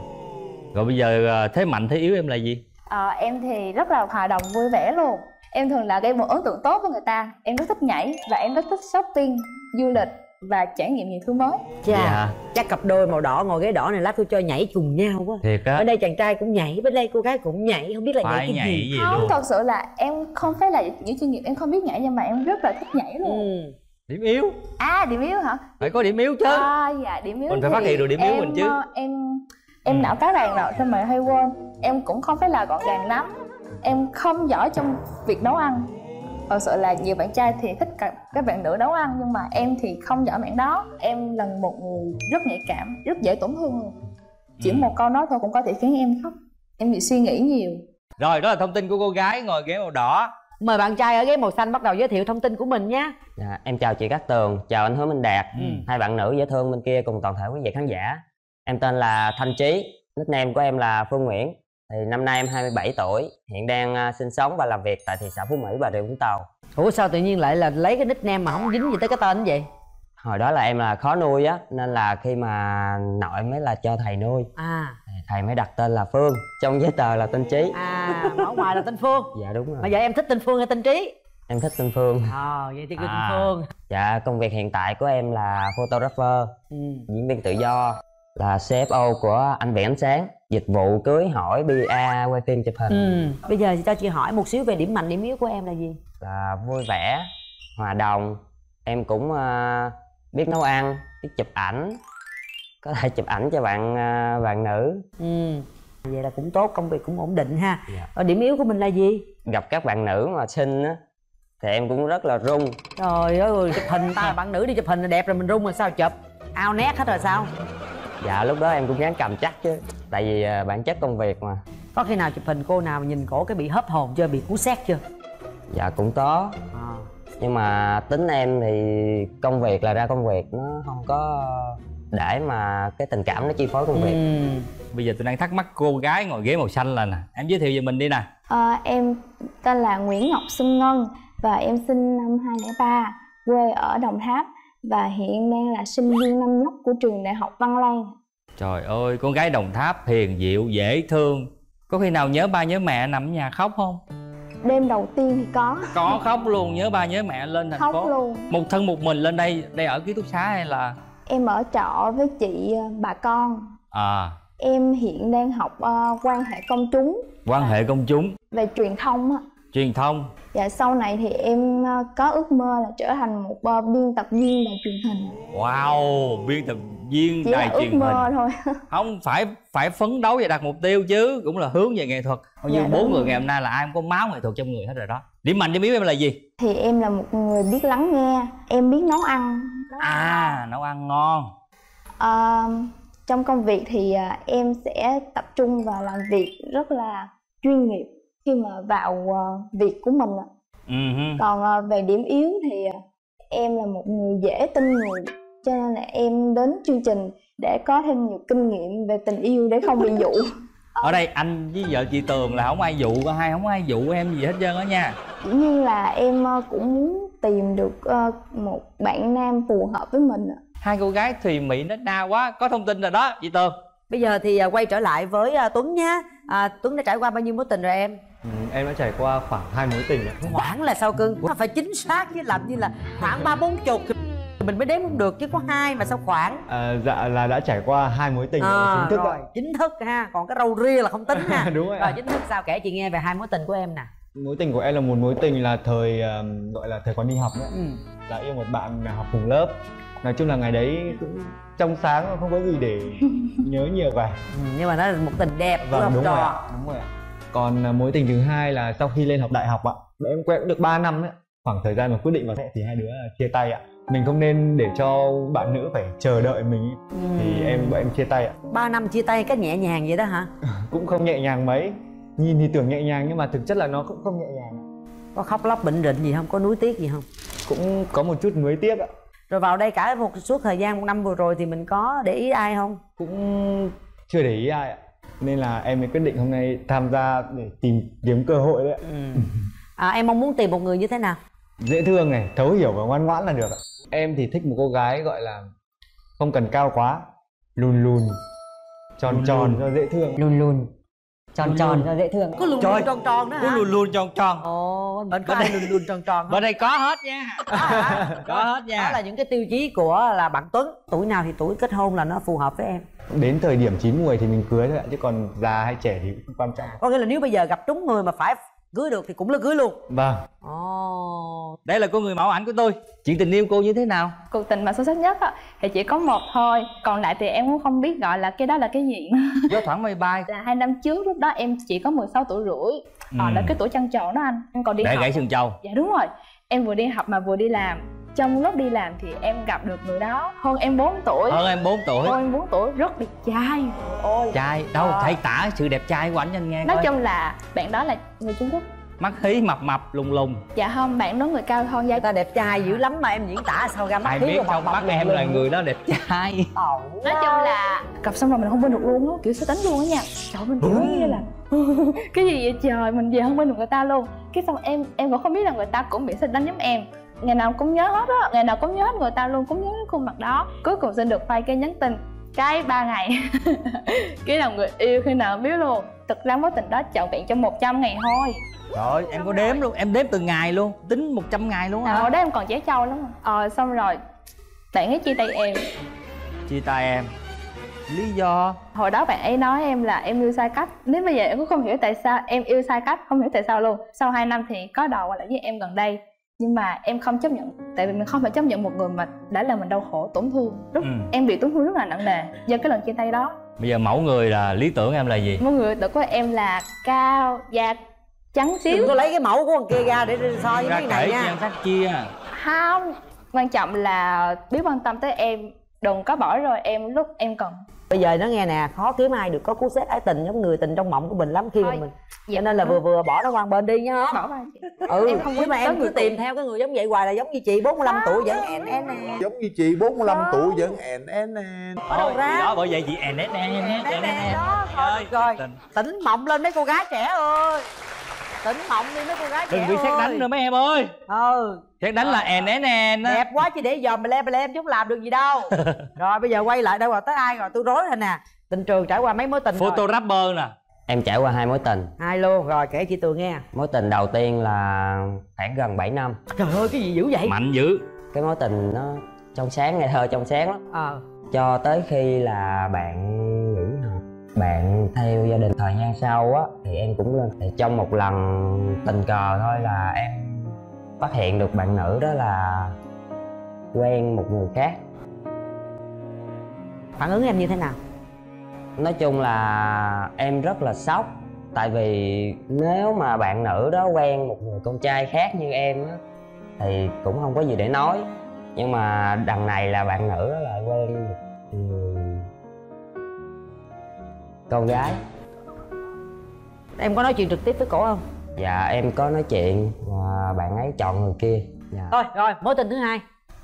Rồi bây giờ thế mạnh thế yếu em là gì? À, em thì rất là hòa đồng vui vẻ luôn. Em thường là gây một ấn tượng tốt với người ta. Em rất thích nhảy và em rất thích shopping, du lịch và trải nghiệm nhiều thứ mới. Chà, dạ. Chắc cặp đôi màu đỏ ngồi ghế đỏ này lát tôi cho nhảy cùng nhau quá. Thiệt á. Ở đây chàng trai cũng nhảy, bên đây cô gái cũng nhảy, không biết là phải nhảy cái nhảy gì. gì không, luôn. Thật sự là em không phải là những chuyên nghiệp, em không biết nhảy nhưng mà em rất là thích nhảy luôn. Ừ. Điểm yếu. À, điểm yếu hả? Phải có điểm yếu chứ. À, dạ, điểm yếu. Mình phải phát hiện được điểm em, yếu mình chứ. Em em ừ. não cá ràng rồi, xong mà hay quên. Em cũng không phải là gọn gàng lắm. Em không giỏi trong việc nấu ăn. Thật sự là nhiều bạn trai thì thích các bạn nữ nấu ăn, nhưng mà em thì không giỏi mảng đó. Em là một người rất nhạy cảm, rất dễ tổn thương luôn. Chỉ ừ. một câu nói thôi cũng có thể khiến em khóc. Em bị suy nghĩ nhiều. Rồi, đó là thông tin của cô gái ngồi ghế màu đỏ. Mời bạn trai ở ghế màu xanh bắt đầu giới thiệu thông tin của mình nhé. Dạ, em chào chị Cát Tường, chào anh Hứa Minh Đạt, ừ. hai bạn nữ dễ thương bên kia cùng toàn thể quý vị khán giả. Em tên là Thanh Trí, nickname của em là Phương Nguyễn. Thì năm nay em hai mươi bảy tuổi, hiện đang sinh sống và làm việc tại thị xã Phú Mỹ, Bà Rịa Vũng Tàu. Ủa sao tự nhiên lại là lấy cái nickname mà không dính gì tới cái tên vậy? Hồi đó là em là khó nuôi á, nên là khi mà nội mới là cho thầy nuôi. À. Thầy mới đặt tên là Phương, trong giấy tờ là tên Trí. À, ở ngoài là tên Phương. Dạ đúng rồi. Mà vậy em thích tên Phương hay tên Trí? Em thích tên Phương. Ờ, à, vậy thì cứ tên Phương. Dạ, công việc hiện tại của em là photographer, ừ. diễn viên tự do, là xê ép ô của Anh Viện Ánh Sáng, dịch vụ cưới hỏi, pê a, quay phim, chụp hình. Ừ. Bây giờ cho chị hỏi một xíu về điểm mạnh điểm yếu của em là gì? Là vui vẻ, hòa đồng. Em cũng uh, biết nấu ăn, biết chụp ảnh, có thể chụp ảnh cho bạn uh, bạn nữ. Ừ. Vậy là cũng tốt, công việc cũng ổn định ha. Dạ. Ở điểm yếu của mình là gì? Gặp các bạn nữ mà xinh á thì em cũng rất là run. Trời ơi, chụp hình ta là bạn nữ đi chụp hình là đẹp rồi, mình run rồi sao chụp? Ao nét hết rồi sao? Dạ lúc đó em cũng gắng cầm chắc chứ. Tại vì à, bản chất công việc mà. Có khi nào chụp hình cô nào mà nhìn cổ cái bị hớp hồn chưa, bị cú sét chưa? Dạ cũng có. À. Nhưng mà tính em thì công việc là ra công việc, nó không có để mà cái tình cảm nó chi phối công việc. Ừ. Bây giờ tôi đang thắc mắc cô gái ngồi ghế màu xanh là nè, em giới thiệu về mình đi nè. À, em tên là Nguyễn Ngọc Xuân Ngân và em sinh năm hai không không ba, quê ở Đồng Tháp và hiện đang là sinh viên năm nhất của trường Đại học Văn Lang. Trời ơi, con gái Đồng Tháp hiền dịu, dễ thương. Có khi nào nhớ ba nhớ mẹ nằm ở nhà khóc không? Đêm đầu tiên thì có. Có khóc luôn, nhớ ba nhớ mẹ lên thành khóc phố. Khóc luôn. Một thân một mình lên đây, đây ở ký túc xá hay là? Em ở trọ với chị bà con. À. Em hiện đang học uh, quan hệ công chúng. Quan à. hệ công chúng. Về truyền thông á. Truyền thông. Dạ, sau này thì em có ước mơ là trở thành một uh, biên tập viên đài truyền hình. Wow, biên tập viên Chỉ đài truyền hình. Chỉ là ước mơ thôi. Không, phải phải phấn đấu và đặt mục tiêu chứ, cũng là hướng về nghệ thuật. Hầu như bốn người ngày hôm nay là ai cũng có máu nghệ thuật trong người hết rồi đó. Điểm mạnh điểm yếu em là gì? Thì em là một người biết lắng nghe, em biết nấu ăn. À, nấu ăn ngon. À, trong công việc thì em sẽ tập trung và làm việc rất là chuyên nghiệp khi mà vào việc của mình. Uh-huh. Còn về điểm yếu thì em là một người dễ tin người, cho nên là em đến chương trình để có thêm nhiều kinh nghiệm về tình yêu để không bị dụ. Ở đây anh với vợ chị Tường là không ai dụ, có hai không ai dụ em gì hết trơn á nha. Dĩ nhiên là em cũng muốn tìm được một bạn nam phù hợp với mình. Hai cô gái thùy mị nó đa quá, có thông tin rồi đó chị Tường. Bây giờ thì quay trở lại với Tuấn nha. à, Tuấn đã trải qua bao nhiêu mối tình rồi em? Ừ, em đã trải qua khoảng hai mối tình rồi. Khoảng là sao cưng? Phải chính xác chứ, làm như là khoảng ba bốn chục mình mới đếm không được chứ, có hai mà sao khoảng. À, dạ là đã trải qua hai mối tình à, chính thức rồi. Đó. Chính thức ha, còn cái râu ria là không tính ha. À, đúng rồi. Rồi, chính thức sao, kể chị nghe về hai mối tình của em nè. Mối tình của em là một mối tình là thời um, gọi là thời còn đi học nữa. Ừ. Là yêu một bạn học cùng lớp. Nói chung là ngày đấy cũng trong sáng, không có gì để nhớ nhiều cả. Ừ, nhưng mà nó là một tình đẹp của học trò. Đúng rồi. Còn mối tình thứ hai là sau khi lên học đại học ạ. Em quen cũng được ba năm đấy. Khoảng thời gian mà quyết định vào thì hai đứa chia tay ạ. Mình không nên để cho bạn nữ phải chờ đợi mình. Ừ. Thì em em chia tay ạ. ba năm chia tay cách nhẹ nhàng vậy đó hả? Cũng không nhẹ nhàng mấy. Nhìn thì tưởng nhẹ nhàng nhưng mà thực chất là nó cũng không nhẹ nhàng. Có khóc lóc bệnh rịnh gì không? Có nuối tiếc gì không? Cũng có một chút nuối tiếc ạ. Rồi vào đây cả một suốt thời gian một năm vừa rồi thì mình có để ý ai không? Cũng chưa để ý ai ạ. Nên là em mới quyết định hôm nay tham gia để tìm kiếm cơ hội đấy ạ. Ừ. À, em mong muốn tìm một người như thế nào? Dễ thương này, thấu hiểu và ngoan ngoãn là được ạ. Em thì thích một cô gái gọi là không cần cao quá, lùn lùn, tròn lùn tròn lùn. Cho dễ thương. Lùn lùn, tròn lùn tròn lùn. Cho dễ thương. Có lùn lùn tròn tròn đó hả? Có lùn lùn tròn tròn. Ồ, bên có ai lùn lùn tròn tròn? Bên đây có hết nha. À, có hết nha. Đó là những cái tiêu chí của là bạn Tuấn. Tuổi nào thì tuổi kết hôn là nó phù hợp với em? Đến thời điểm chín mười thì mình cưới thôi ạ, chứ còn già hay trẻ thì cũng quan trọng. Có nghĩa là nếu bây giờ gặp trúng người mà phải cưới được thì cũng là cưới luôn. Vâng. Ồ, đây là cô người mẫu ảnh của tôi. Chuyện tình yêu cô như thế nào? Cuộc tình mà xuất sắc nhất á thì chỉ có một thôi, còn lại thì em cũng không biết gọi là cái đó là cái gì. Gió thoảng mây bay là hai năm trước, lúc đó em chỉ có mười sáu tuổi rưỡi. Ừ. Còn là cái tuổi trăng tròn đó anh, em còn đi để học. Gãy sừng trâu. Dạ đúng rồi, em vừa đi học mà vừa đi làm. Trong lúc đi làm thì em gặp được người đó. Hơn em bốn tuổi. Hơn em bốn tuổi. Hơn em bốn tuổi, rất đẹp trai. Ôi trai, đâu à. Thấy tả sự đẹp trai của ảnh anh nghe. Nói coi. Chung là bạn đó là người Trung Quốc. Mắt hí, mập mập, lùng lùng. Dạ không, bạn đó người cao hơn da. Ta đẹp trai dữ lắm mà em diễn tả sao ra mắt hí. Ai biết trong mắt em là người đó đẹp trai. Ồ, nói chung là cặp xong rồi mình không bên được luôn á, kiểu sẽ tính luôn á nha. Trời mình kiểu như là cái gì vậy trời, mình về không bên được người ta luôn. Cái xong em em vẫn không biết là người ta cũng bị sẽ đánh giống em. Ngày nào cũng nhớ hết á, ngày nào cũng nhớ hết người ta luôn, cũng nhớ cái khuôn mặt đó. Cuối cùng xin được vay cái nhắn tin cái ba ngày. Khi nào người yêu, khi nào biết luôn. Thực ra mối tình đó trọn vẹn trong một trăm ngày thôi. Trời ơi, em có đếm luôn, em đếm từng ngày luôn, tính một trăm ngày luôn hả? Hồi đó em còn trẻ trâu lắm. Ờ, xong rồi bạn ấy chia tay em. Chia tay em? Lý do? Hồi đó bạn ấy nói em là em yêu sai cách. Nếu bây giờ em cũng không hiểu tại sao em yêu sai cách, không hiểu tại sao luôn. Sau hai năm thì có đòi lại với em gần đây. Nhưng mà em không chấp nhận. Tại vì mình không phải chấp nhận một người mà đã làm mình đau khổ, tổn thương. Lúc ừ. em bị tổn thương rất là nặng nề do cái lần chia tay đó. Bây giờ mẫu người là lý tưởng em là gì? Mẫu người tưởng của em là cao, da trắng xíu. Đừng có lấy cái mẫu của con kia ra để so với cái này nha. Ra kể chia. Không, quan trọng là biết quan tâm tới em. Đừng có bỏ rơi em lúc em cần. Bây giờ nó nghe nè, khó kiếm ai được có cú sếp ái tình giống người tình trong mộng của mình lắm khi mà mình vậy. Cho nên là vừa vừa bỏ nó qua bên đi nhá. Bỏ qua chị. Ừ, em không biết mà em cứ tìm theo cái người giống vậy hoài là giống như chị bốn mươi lăm tuổi vẫn en en. Giống như chị bốn mươi lăm tuổi vẫn en en. Ở đâu ra? Đó bởi vậy chị en en en en. Đó, rồi. Tỉnh mộng lên mấy cô gái trẻ ơi. Tỉnh mộng đi mấy cô gái trẻ. Đừng bị xét đánh nữa mấy em ơi. Ừ. Xét đánh là en en en. Đẹp quá chỉ để dòm lem lem chứ không làm được gì đâu. Rồi bây giờ quay lại đâu rồi, tới ai rồi? Tôi rối rồi nè. Tình trường trải qua mấy mối tình rồi. Photo rapper nè. Em trải qua hai mối tình. Hai luôn, rồi kể chị Tường nghe. Mối tình đầu tiên là khoảng gần bảy năm. Trời ơi cái gì dữ vậy? Mạnh dữ. Cái mối tình nó trong sáng, ngày thơ trong sáng lắm. Ờ. Cho tới khi là bạn nghỉ học, bạn theo gia đình. Thời gian sau á thì em cũng lên. Thì trong một lần tình cờ thôi là em phát hiện được bạn nữ đó là quen một người khác. Phản ứng em như thế nào? Nói chung là em rất là sốc. Tại vì nếu mà bạn nữ đó quen một người con trai khác như em á thì cũng không có gì để nói. Nhưng mà đằng này là bạn nữ đó là quen một con gái. Em có nói chuyện trực tiếp với cổ không? Dạ em có nói chuyện và bạn ấy chọn người kia. Dạ. Thôi rồi, mối tình thứ hai.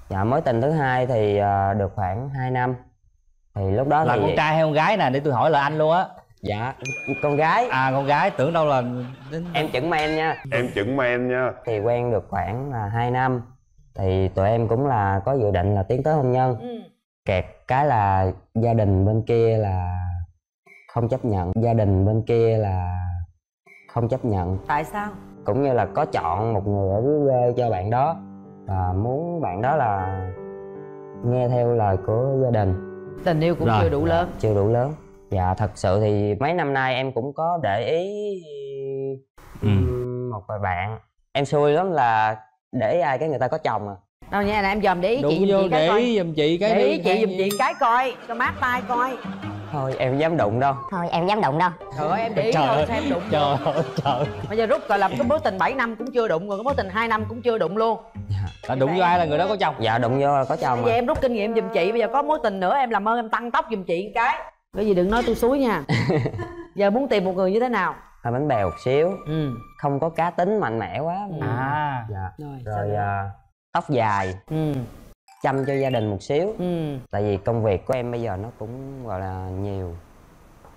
Dạ mối tình thứ hai thì được khoảng hai năm. Thì lúc đó là thì... con trai hay con gái nè, để tôi hỏi là anh luôn á. Dạ con gái. À con gái, tưởng đâu là em chững men nha. Em chững men nha. Thì quen được khoảng là hai năm thì tụi em cũng là có dự định là tiến tới hôn nhân. Ừ. Kẹt cái là gia đình bên kia là không chấp nhận. Gia đình bên kia là không chấp nhận. Tại sao? Cũng như là có chọn một người ở dưới quê cho bạn đó và muốn bạn đó là nghe theo lời của gia đình. Tình yêu cũng rồi, chưa đủ lớn. Chưa đủ lớn. Dạ thật sự thì mấy năm nay em cũng có để ý ừ. một vài bạn. Em xui lắm là để ý ai cái người ta có chồng à. Đâu nha, em dòm để ý đúng chị vô, dùm chị cái coi. Dùm chị cái để ý chị dùm chị cái coi cho mát tay coi. Thôi em dám đụng đâu. Thôi em dám đụng đâu. Trời ơi em để ý trời thôi sao em đụng. Trời ơi trời. Bây giờ rút rồi làm cái mối tình bảy năm cũng chưa đụng, rồi cái mối tình hai năm cũng chưa đụng luôn. Dạ. Đụng vô ai là người đó có chồng? Dạ đụng vô là có chồng. Bây giờ em rút kinh nghiệm giùm chị, bây giờ có mối tình nữa em làm ơn em tăng tốc giùm chị cái. Bởi vì đừng nói tôi suối nha. Giờ muốn tìm một người như thế nào? Hơi bánh bèo một xíu. Ừ. Không có cá tính mạnh mẽ quá. À. Dạ. Rồi, rồi à, tóc dài. Ừ. Chăm cho gia đình một xíu. Ừ. Tại vì công việc của em bây giờ nó cũng gọi là nhiều.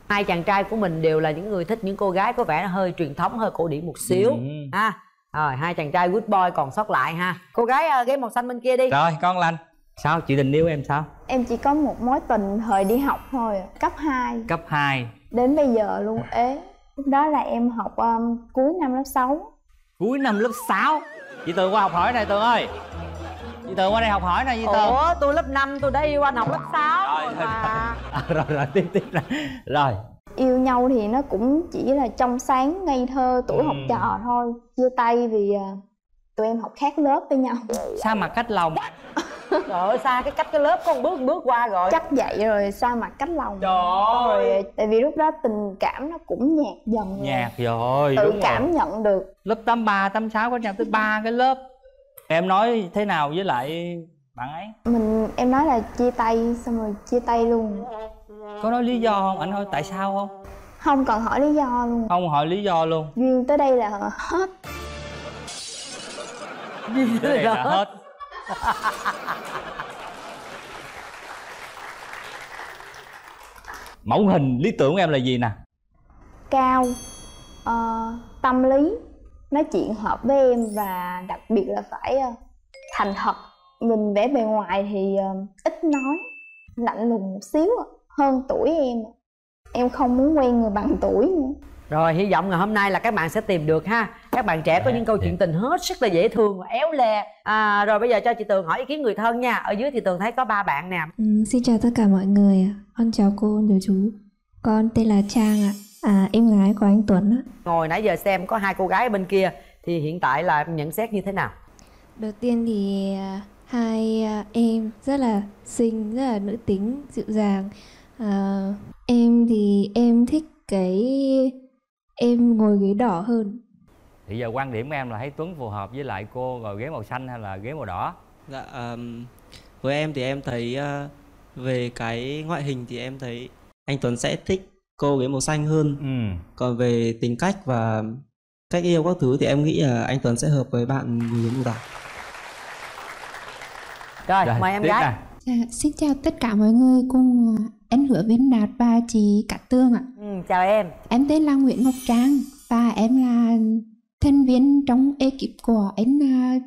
Hai chàng trai của mình đều là những người thích những cô gái có vẻ nó hơi truyền thống, hơi cổ điển một xíu. Ừ. Ha. Rồi hai chàng trai good boy còn sót lại ha. Cô gái uh, ghế màu xanh bên kia đi. Rồi con lành. Sao chị tình yêu em sao? Em chỉ có một mối tình thời đi học thôi. Cấp hai. Cấp hai. Đến bây giờ luôn ế. Lúc đó là em học um, cuối năm lớp sáu. Cuối năm lớp sáu. Chị Tường qua học hỏi này Tường ơi. Chị Tường qua đây học hỏi nè. Chị Tường. Ủa tôi lớp năm tôi đã yêu anh học lớp sáu rồi mà. À, rồi rồi tiếp tiếp rồi. Rồi. Yêu nhau thì nó cũng chỉ là trong sáng ngây thơ tuổi ừ. học trò thôi. Chia tay vì tụi em học khác lớp với nhau. Xa mặt cách lòng. Trời ơi xa cái cách cái lớp có một bước một bước qua rồi. Chắc vậy rồi xa mặt cách lòng. Trời ơi. Tại vì lúc đó tình cảm nó cũng nhạt dần. Nhạt rồi. Tự cảm nhận được. Lớp tám ba, tám sáu có nhau tới ba cái lớp. Em nói thế nào với lại bạn ấy? Mình em nói là chia tay xong rồi chia tay luôn. Có nói lý do không? Anh hỏi tại sao không? Không còn hỏi lý do luôn. Không hỏi lý do luôn. Duyên tới đây là hết. Duyên tới đây là hết. Mẫu hình lý tưởng của em là gì nè? Cao, uh, tâm lý, nói chuyện hợp với em và đặc biệt là phải uh, thành thật. Nhìn vẻ bề ngoài thì uh, ít nói, lạnh lùng một xíu, hơn tuổi em. Em không muốn quen người bằng tuổi nữa. Rồi hy vọng ngày hôm nay là các bạn sẽ tìm được ha. Các bạn trẻ có những câu chuyện tình hết sức là dễ thương và éo le. À, rồi bây giờ cho chị Tường hỏi ý kiến người thân nha. Ở dưới thì Tường thấy có ba bạn nè. Ừ, xin chào tất cả mọi người. Con chào cô, chào chú. Con tên là Trang ạ. À, em gái của anh Tuấn á. Ngồi nãy giờ xem có hai cô gái bên kia thì hiện tại là nhận xét như thế nào? Đầu tiên thì hai em rất là xinh, rất là nữ tính, dịu dàng. À, em thì em thích cái em ngồi ghế đỏ hơn. Thì giờ quan điểm của em là thấy Tuấn phù hợp với lại cô ngồi ghế màu xanh hay là ghế màu đỏ? Dạ, um, với em thì em thấy uh, Về cái ngoại hình thì em thấy anh Tuấn sẽ thích cô ấy màu xanh hơn. Ừ. Còn về tính cách và cách yêu các thứ thì em nghĩ là anh Tuấn sẽ hợp với bạn Bùi Yến Bù Đào. Rồi, rồi, mời em gái. Dạ, xin chào tất cả mọi người, cùng anh Hứa Viên Đạt và chị Cát Tường ạ. Ừ, chào em. Em tên là Nguyễn Ngọc Trang và em là thành viên trong ekip của anh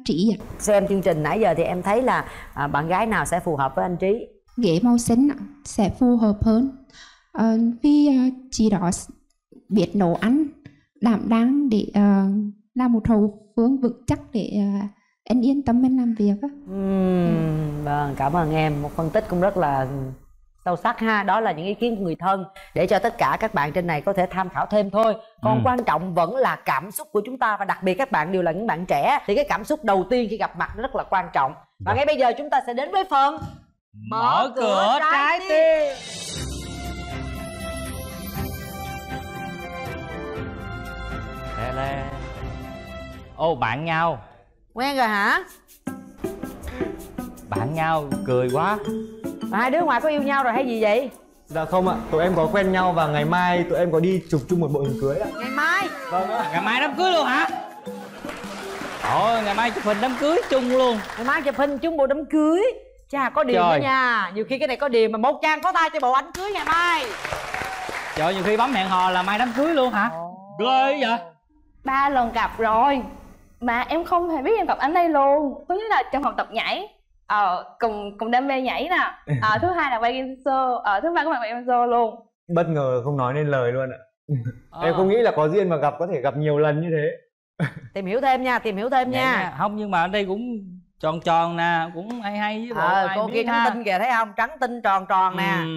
Trí. Xem chương trình nãy giờ thì em thấy là bạn gái nào sẽ phù hợp với anh Trí? Ghế màu xanh sẽ phù hợp hơn, à, vì chị đó biết nấu ăn, đảm đang để uh, làm một hậu phương vững chắc để uh, anh yên tâm anh làm việc. Uhm, vâng, cảm ơn em, một phân tích cũng rất là sâu sắc ha. Đó là những ý kiến của người thân để cho tất cả các bạn trên này có thể tham khảo thêm thôi. Còn ừ. quan trọng vẫn là cảm xúc của chúng ta, và đặc biệt các bạn đều là những bạn trẻ thì cái cảm xúc đầu tiên khi gặp mặt rất là quan trọng. Và ngay bây giờ chúng ta sẽ đến với phần mở, mở cửa, cửa trái tim. Ô, bạn nhau. Quen rồi hả? Bạn nhau, cười quá. Mà hai đứa ngoài có yêu nhau rồi hay gì vậy? Dạ không ạ, tụi em có quen nhau và ngày mai tụi em có đi chụp chung một bộ hình cưới ạ. Ngày mai? Vâng ạ. Ngày mai đám cưới luôn hả? Ôi, ngày mai chụp hình đám cưới chung luôn. Ngày mai chụp hình chung bộ đám cưới. Chà, có điều đó nha. Nhiều khi cái này có điều mà một trang có tay cho bộ ảnh cưới ngày mai. Trời ơi, nhiều khi bấm hẹn hò là mai đám cưới luôn hả? Ghê vậy. Ba lần gặp rồi mà em không hề biết em gặp anh đây luôn. Thứ nhất là trong học tập nhảy, ờ, cùng cùng đam mê nhảy nè. Ờ, thứ hai là quay game show, ờ, thứ ba các bạn quay game show luôn. Bất ngờ không nói nên lời luôn ạ. Ờ. Em không nghĩ là có duyên mà gặp có thể gặp nhiều lần như thế. Tìm hiểu thêm nha, tìm hiểu thêm nha. nha. Không, nhưng mà ở đây cũng tròn tròn nè, cũng hay hay với bộ. Ờ, cô kia trắng tinh kìa, thấy không? Trắng tinh tròn tròn nè. Ừ.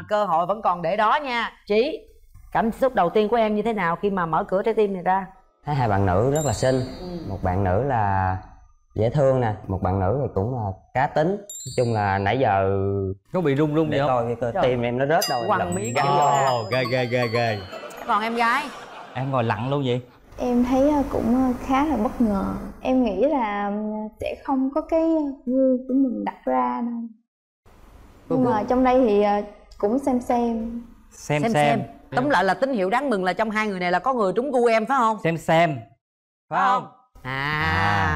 À, cơ hội vẫn còn để đó nha. Chí, cảm xúc đầu tiên của em như thế nào khi mà mở cửa trái tim này ra? Thấy hai bạn nữ rất là xinh, ừ. một bạn nữ là dễ thương nè, một bạn nữ thì cũng là cá tính. Nói chung là nãy giờ có bị rung rung gì không? Tôi tim em nó rớt đâu. Quăng miếng gắn vô. Ghê ghê ghê ghê. Còn em gái? Em ngồi lặng luôn vậy? Em thấy cũng khá là bất ngờ. Em nghĩ là sẽ không có cái gương của mình đặt ra đâu. Nhưng mà trong đây thì cũng xem xem. Xem xem. xem. Tóm lại là tín hiệu đáng mừng là trong hai người này là có người trúng gu em, phải không? Xem xem phải không? À,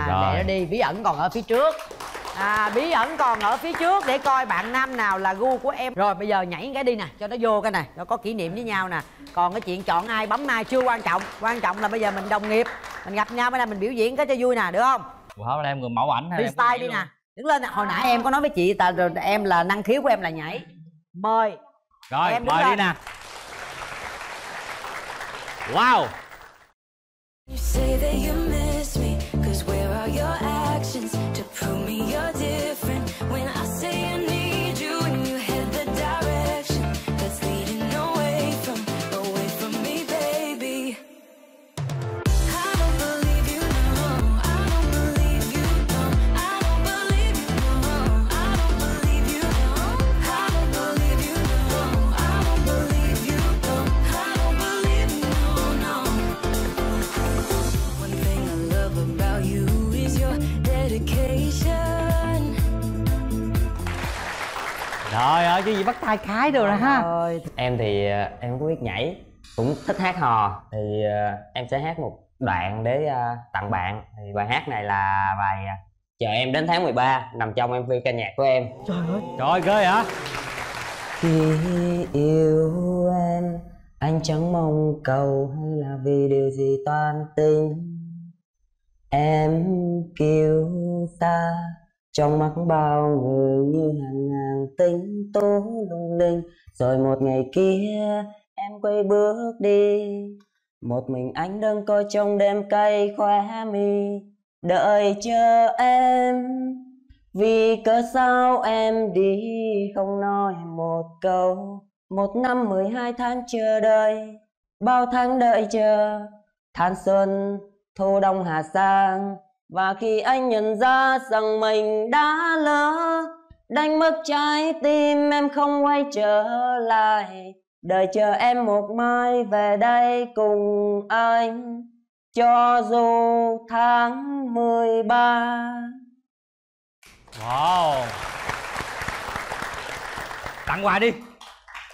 à để nó đi, bí ẩn còn ở phía trước. À, bí ẩn còn ở phía trước để coi bạn nam nào là gu của em. Rồi bây giờ nhảy cái đi nè, cho nó vô cái này, nó có kỷ niệm với nhau nè. Còn cái chuyện chọn ai bấm ai chưa quan trọng. Quan trọng là bây giờ mình đồng nghiệp, mình gặp nhau bữa nay mình biểu diễn cái cho vui nè, được không? Ủa, em người mẫu ảnh hay style đi nè. Đứng lên, hồi nãy em có nói với chị ta rồi, em là năng khiếu của em là nhảy. Mời. Rồi, em mời đi nè. Wow. You say that you miss me, cause where are your actions to prove me you're different? When I say I need you and you head the direction that's leading away from, away from me, baby. I don't believe you, no. I don't believe you, no. I don't believe you, no. I don't believe you, no. I don't believe you, no. I don't believe you, no. I don't believe you, no. One thing I love about you is your dedication. Trời ơi, chứ gì bắt tay khái được rồi ha. Ơi. Em thì em có biết nhảy, cũng thích hát hò, thì em sẽ hát một đoạn để tặng bạn. Thì bài hát này là bài Chờ Em Đến Tháng mười ba, nằm trong em vê ca nhạc của em. Trời ơi, trời ghê hả? Khi yêu em, anh chẳng mong cầu hay là vì điều gì toan tính. Em kiêu ta trong mắt bao người như hàng ngàn tính tố lung linh. Rồi một ngày kia em quay bước đi, một mình anh đơn côi trong đêm cay khóe mi. Đợi chờ em, vì cớ sao em đi không nói một câu. Một năm mười hai tháng chờ đợi, bao tháng đợi chờ, tháng xuân, thu đông Hà Giang. Và khi anh nhận ra rằng mình đã lỡ, đánh mất trái tim em không quay trở lại. Đợi chờ em một mai về đây cùng anh, cho dù tháng mười ba. Wow. Tặng quà đi.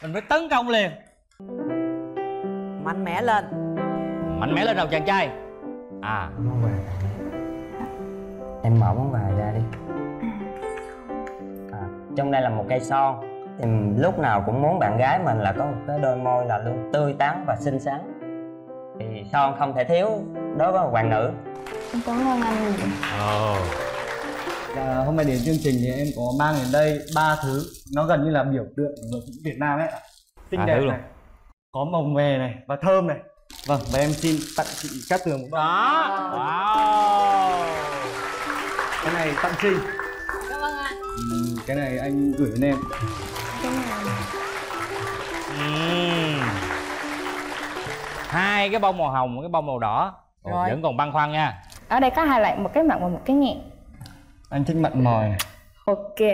Mình phải tấn công liền. Mạnh mẽ lên. Mạnh mẽ lên nào chàng trai. À, món quà. Em mở món quà ra đi. À, trong đây là một cây son. Thì lúc nào cũng muốn bạn gái mình là có một cái đôi môi là luôn tươi tắn và xinh xắn. Thì son không thể thiếu đối với một bạn nữ. Em cảm ơn anh. Ồ. À, hôm nay đến chương trình thì em có mang đến đây ba thứ nó gần như là biểu tượng của Việt Nam ấy. Xinh à, đẹp này, có mồng mè này và thơm này. Vâng, và em xin tặng chị Cát Tường một đó. Wow. Cái này tặng chị. Cảm ơn anh. Ừ, cái này anh gửi đến em. Cái này. Ừ. Hai cái bông màu hồng, cái bông màu đỏ. Ồ, vẫn còn băn khoăn nha. Ở đây có hai loại, một cái mặn và một cái nhẹ. Anh thích mặn mòi. Ok.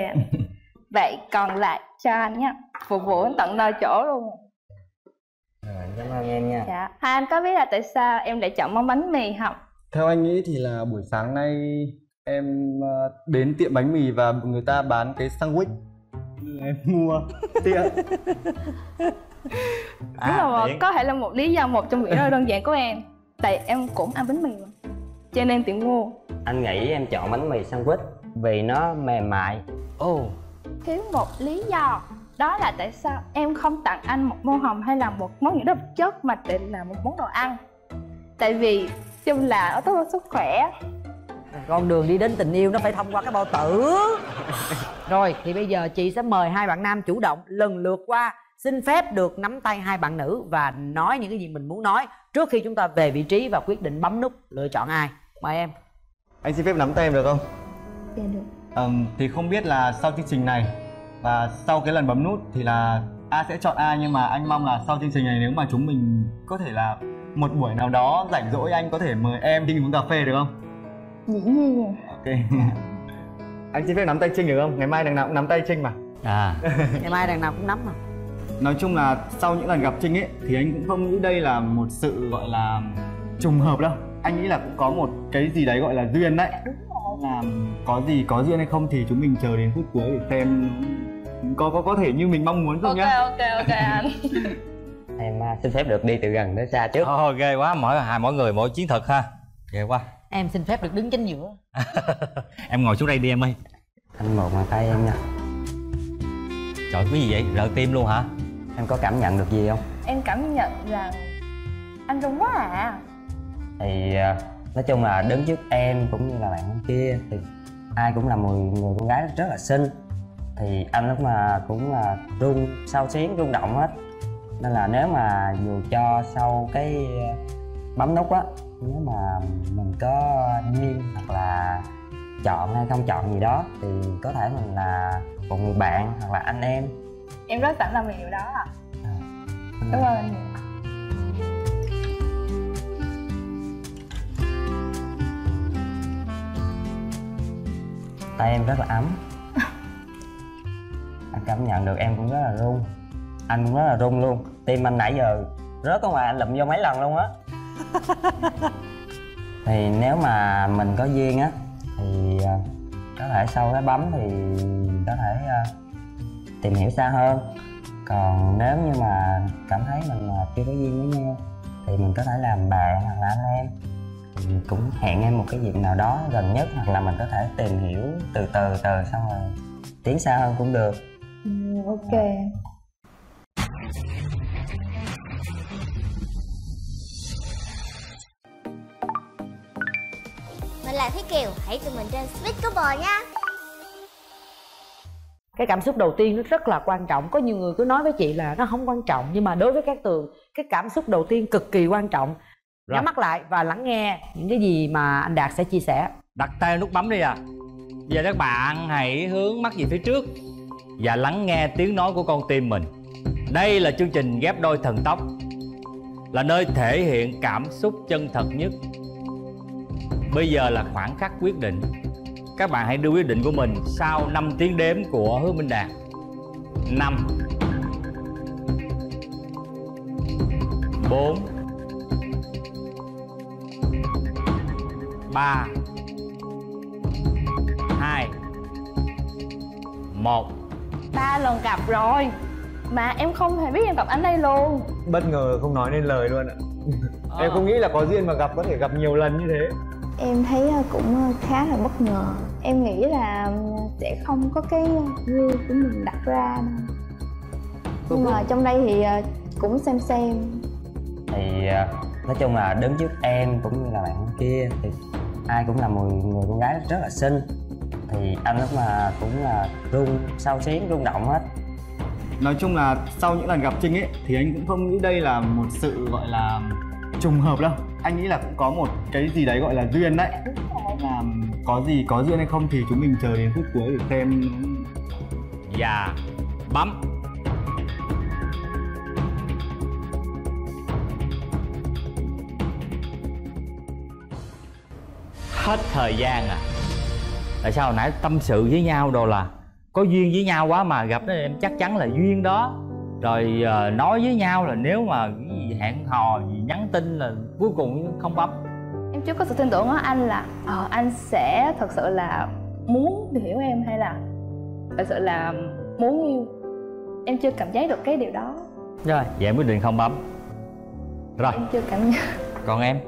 Vậy còn lại cho anh nhé. Phục vụ anh tận nơi chỗ luôn. À, cảm ơn em nha. Dạ. Hai anh có biết là tại sao em lại chọn món bánh mì không? Theo anh nghĩ thì là buổi sáng nay em đến tiệm bánh mì và người ta bán cái sandwich. Em mua tiệm. À, là có thể là một lý do, một trong những lý do đơn giản của em. Tại em cũng ăn bánh mì mà, cho nên tiệm mua. Anh nghĩ em chọn bánh mì sandwich vì nó mềm mại. Oh. Thiếu một lý do. Đó là tại sao em không tặng anh một món hồng hay là một món những độc chất mà định là một món đồ ăn. Tại vì chung là nó tốt cho sức khỏe. Con đường đi đến tình yêu nó phải thông qua cái bao tử. Rồi thì bây giờ chị sẽ mời hai bạn nam chủ động lần lượt qua. Xin phép được nắm tay hai bạn nữ và nói những cái gì mình muốn nói trước khi chúng ta về vị trí và quyết định bấm nút lựa chọn ai. Mời em. Anh xin phép nắm tay em được không? Dạ được. À, thì không biết là sau chương trình này và sau cái lần bấm nút thì là ai sẽ chọn ai, nhưng mà anh mong là sau chương trình này nếu mà chúng mình có thể là một buổi nào đó rảnh rỗi anh có thể mời em đi uống cà phê được không? Dĩ nhiên. Ok. Anh xin phép nắm tay Trinh được không? Ngày mai đằng nào cũng nắm tay Trinh mà. À. Ngày mai đằng nào cũng nắm mà. Nói chung là sau những lần gặp Trinh ấy thì anh cũng không nghĩ đây là một sự gọi là trùng hợp đâu. Anh nghĩ là cũng có một cái gì đấy gọi là duyên đấy. Là có gì có duyên hay không thì chúng mình chờ đến phút cuối để xem có có có thể như mình mong muốn không nhá. Ok ok ok anh. Em xin phép được đi từ gần tới xa trước. Ồ, ghê quá, mỗi hai mỗi người mỗi chiến thuật ha. Ghê quá. Em xin phép được đứng chính giữa. Em ngồi xuống đây đi em ơi. Anh một bàn tay em nha. Trời, cái gì vậy? Rợ tim luôn hả? Em có cảm nhận được gì không? Em cảm nhận là anh rung quá à. Thì nói chung là đứng trước em cũng như là bạn kia thì ai cũng là một người con gái rất là xinh. Thì anh lúc mà cũng là rung xao xuyến, rung động hết. Nên là nếu mà dù cho sau cái bấm nút á, nếu mà mình có nghiêng hoặc là chọn hay không chọn gì đó thì có thể mình là một người bạn hoặc là anh em. Em rất cảm ơn điều đó ạ. À, cảm ơn. Tay em rất là ấm. Anh cảm nhận được em cũng rất là run. Anh cũng rất là run luôn. Tim anh nãy giờ rớt ở ngoài anh lụm vô mấy lần luôn á. Thì nếu mà mình có duyên á thì có thể sau cái bấm thì có thể uh, tìm hiểu xa hơn. Còn nếu như mà cảm thấy mình uh, chưa có duyên với nhau thì mình có thể làm bạn hoặc là anh em. Thì cũng hẹn em một cái dịp nào đó gần nhất hoặc là mình có thể tìm hiểu từ từ từ xong rồi tiến xa hơn cũng được. Ừ, ok. À. Mình là Thúy Kiều, hãy tụi mình trên Speed Couple nha. Cái cảm xúc đầu tiên nó rất là quan trọng. Có nhiều người cứ nói với chị là nó không quan trọng, nhưng mà đối với Cát Tường, cái cảm xúc đầu tiên cực kỳ quan trọng. Rồi. Nhắm mắt lại và lắng nghe những cái gì mà anh Đạt sẽ chia sẻ. Đặt tay vào nút bấm đi à. Giờ các bạn hãy hướng mắt về phía trước và lắng nghe tiếng nói của con tim mình. Đây là chương trình ghép đôi thần tốc, là nơi thể hiện cảm xúc chân thật nhất. Bây giờ là khoảng khắc quyết định. Các bạn hãy đưa quyết định của mình sau năm tiếng đếm của Hứa Minh Đạt. Năm bốn ba hai một Ba lần gặp rồi mà em không hề biết em gặp anh đây luôn. Bất ngờ không nói nên lời luôn ạ. à. Em không nghĩ là có duyên mà gặp có thể gặp nhiều lần như thế. Em thấy cũng khá là bất ngờ. Em nghĩ là sẽ không có cái rule của mình đặt ra đâu. Nhưng mà trong đây thì cũng xem xem. Thì nói chung là đứng trước em cũng như là bạn kia thì ai cũng là một người con gái rất là xinh. Thì anh lúc mà cũng là rung, xao xuyến, rung động hết. Nói chung là sau những lần gặp Trinh ấy thì anh cũng không nghĩ đây là một sự gọi là trùng hợp đâu. Anh nghĩ là cũng có một cái gì đấy gọi là duyên đấy. Là có gì có duyên hay không thì chúng mình chờ đến phút cuối để xem. Và bấm. Hết thời gian à. Tại sao hồi nãy tâm sự với nhau đồ là có duyên với nhau quá mà gặp đó em chắc chắn là duyên đó. Rồi uh, nói với nhau là nếu mà cái gì hẹn hò gì nhắn tin là cuối cùng không bấm. Em chưa có sự tin tưởng ở anh là ờ, anh sẽ thật sự là muốn hiểu em hay là thật sự là muốn yêu. Em chưa cảm giác được cái điều đó. Rồi, vậy em quyết định không bấm. Rồi. Em chưa cảm nhận. Còn em?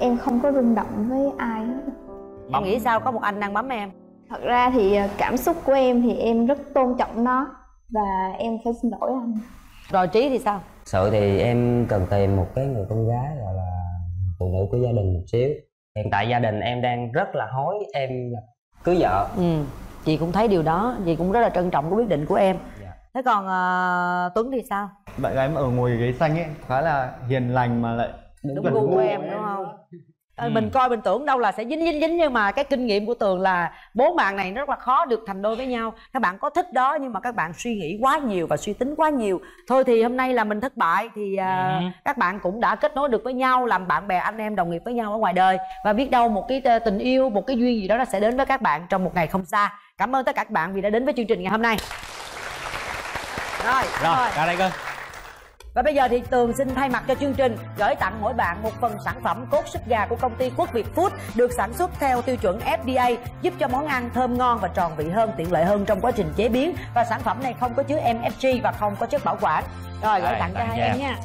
Em không có rung động với ai hết. Em nghĩ sao có một anh đang bấm em? Thật ra thì cảm xúc của em thì em rất tôn trọng nó. Và em phải xin lỗi anh. Rồi Trí thì sao? Sự thì em cần tìm một cái người con gái gọi là phụ nữ của gia đình một xíu. Hiện tại gia đình em đang rất là hối em cưới vợ. Ừ, chị cũng thấy điều đó, chị cũng rất là trân trọng cái quyết định của em. Dạ. Thế còn uh, Tuấn thì sao? Bạn gái ở ngồi ghế xanh ấy, khá là hiền lành mà lại đúng gu của em đúng không? Ừ. Mình coi mình tưởng đâu là sẽ dính dính dính nhưng mà cái kinh nghiệm của Tường là bốn bạn này rất là khó được thành đôi với nhau. Các bạn có thích đó nhưng mà các bạn suy nghĩ quá nhiều và suy tính quá nhiều. Thôi thì hôm nay là mình thất bại thì uh, ừ. các bạn cũng đã kết nối được với nhau, làm bạn bè anh em đồng nghiệp với nhau ở ngoài đời. Và biết đâu một cái tình yêu, một cái duyên gì đó nó sẽ đến với các bạn trong một ngày không xa. Cảm ơn tất cả các bạn vì đã đến với chương trình ngày hôm nay. Rồi, rồi, rồi. Ra đây cơ. Và bây giờ thì Tường xin thay mặt cho chương trình gửi tặng mỗi bạn một phần sản phẩm cốt súp gà của công ty Quốc Việt Food được sản xuất theo tiêu chuẩn F D A, giúp cho món ăn thơm ngon và tròn vị hơn, tiện lợi hơn trong quá trình chế biến. Và sản phẩm này không có chứa M S G và không có chất bảo quản. Rồi gửi tặng cho hai em nha.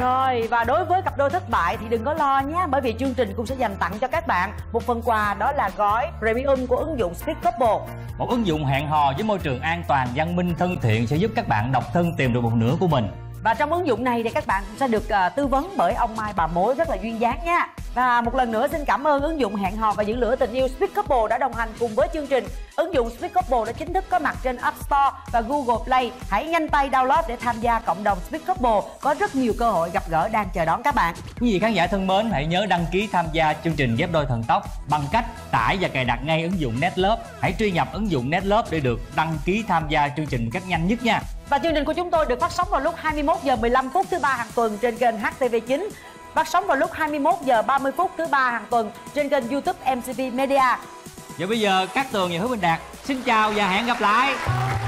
Rồi, và đối với cặp đôi thất bại thì đừng có lo nhé, bởi vì chương trình cũng sẽ dành tặng cho các bạn một phần quà, đó là gói premium của ứng dụng Speed Couple. Một ứng dụng hẹn hò với môi trường an toàn, văn minh, thân thiện sẽ giúp các bạn độc thân tìm được một nửa của mình. Và trong ứng dụng này thì các bạn cũng sẽ được uh, tư vấn bởi ông Mai bà mối rất là duyên dáng nha. Và một lần nữa xin cảm ơn ứng dụng hẹn hò và giữ lửa tình yêu Speed Couple đã đồng hành cùng với chương trình. Ứng dụng Speed Couple đã chính thức có mặt trên App Store và Google Play. Hãy nhanh tay download để tham gia cộng đồng Speed Couple. Có rất nhiều cơ hội gặp gỡ đang chờ đón các bạn. Quý vị khán giả thân mến, hãy nhớ đăng ký tham gia chương trình ghép đôi thần tốc bằng cách tải và cài đặt ngay ứng dụng Netlove. Hãy truy nhập ứng dụng Netlove để được đăng ký tham gia chương trình một cách nhanh nhất nha. Và chương trình của chúng tôi được phát sóng vào lúc hai mươi mốt giờ mười lăm phút thứ ba hàng tuần trên kênh H T V chín. Phát sóng vào lúc hai mươi mốt giờ ba mươi phút thứ ba hàng tuần trên kênh YouTube M C V Media. Và bây giờ Cát Tường và Hứa Bình Đạt xin chào và hẹn gặp lại.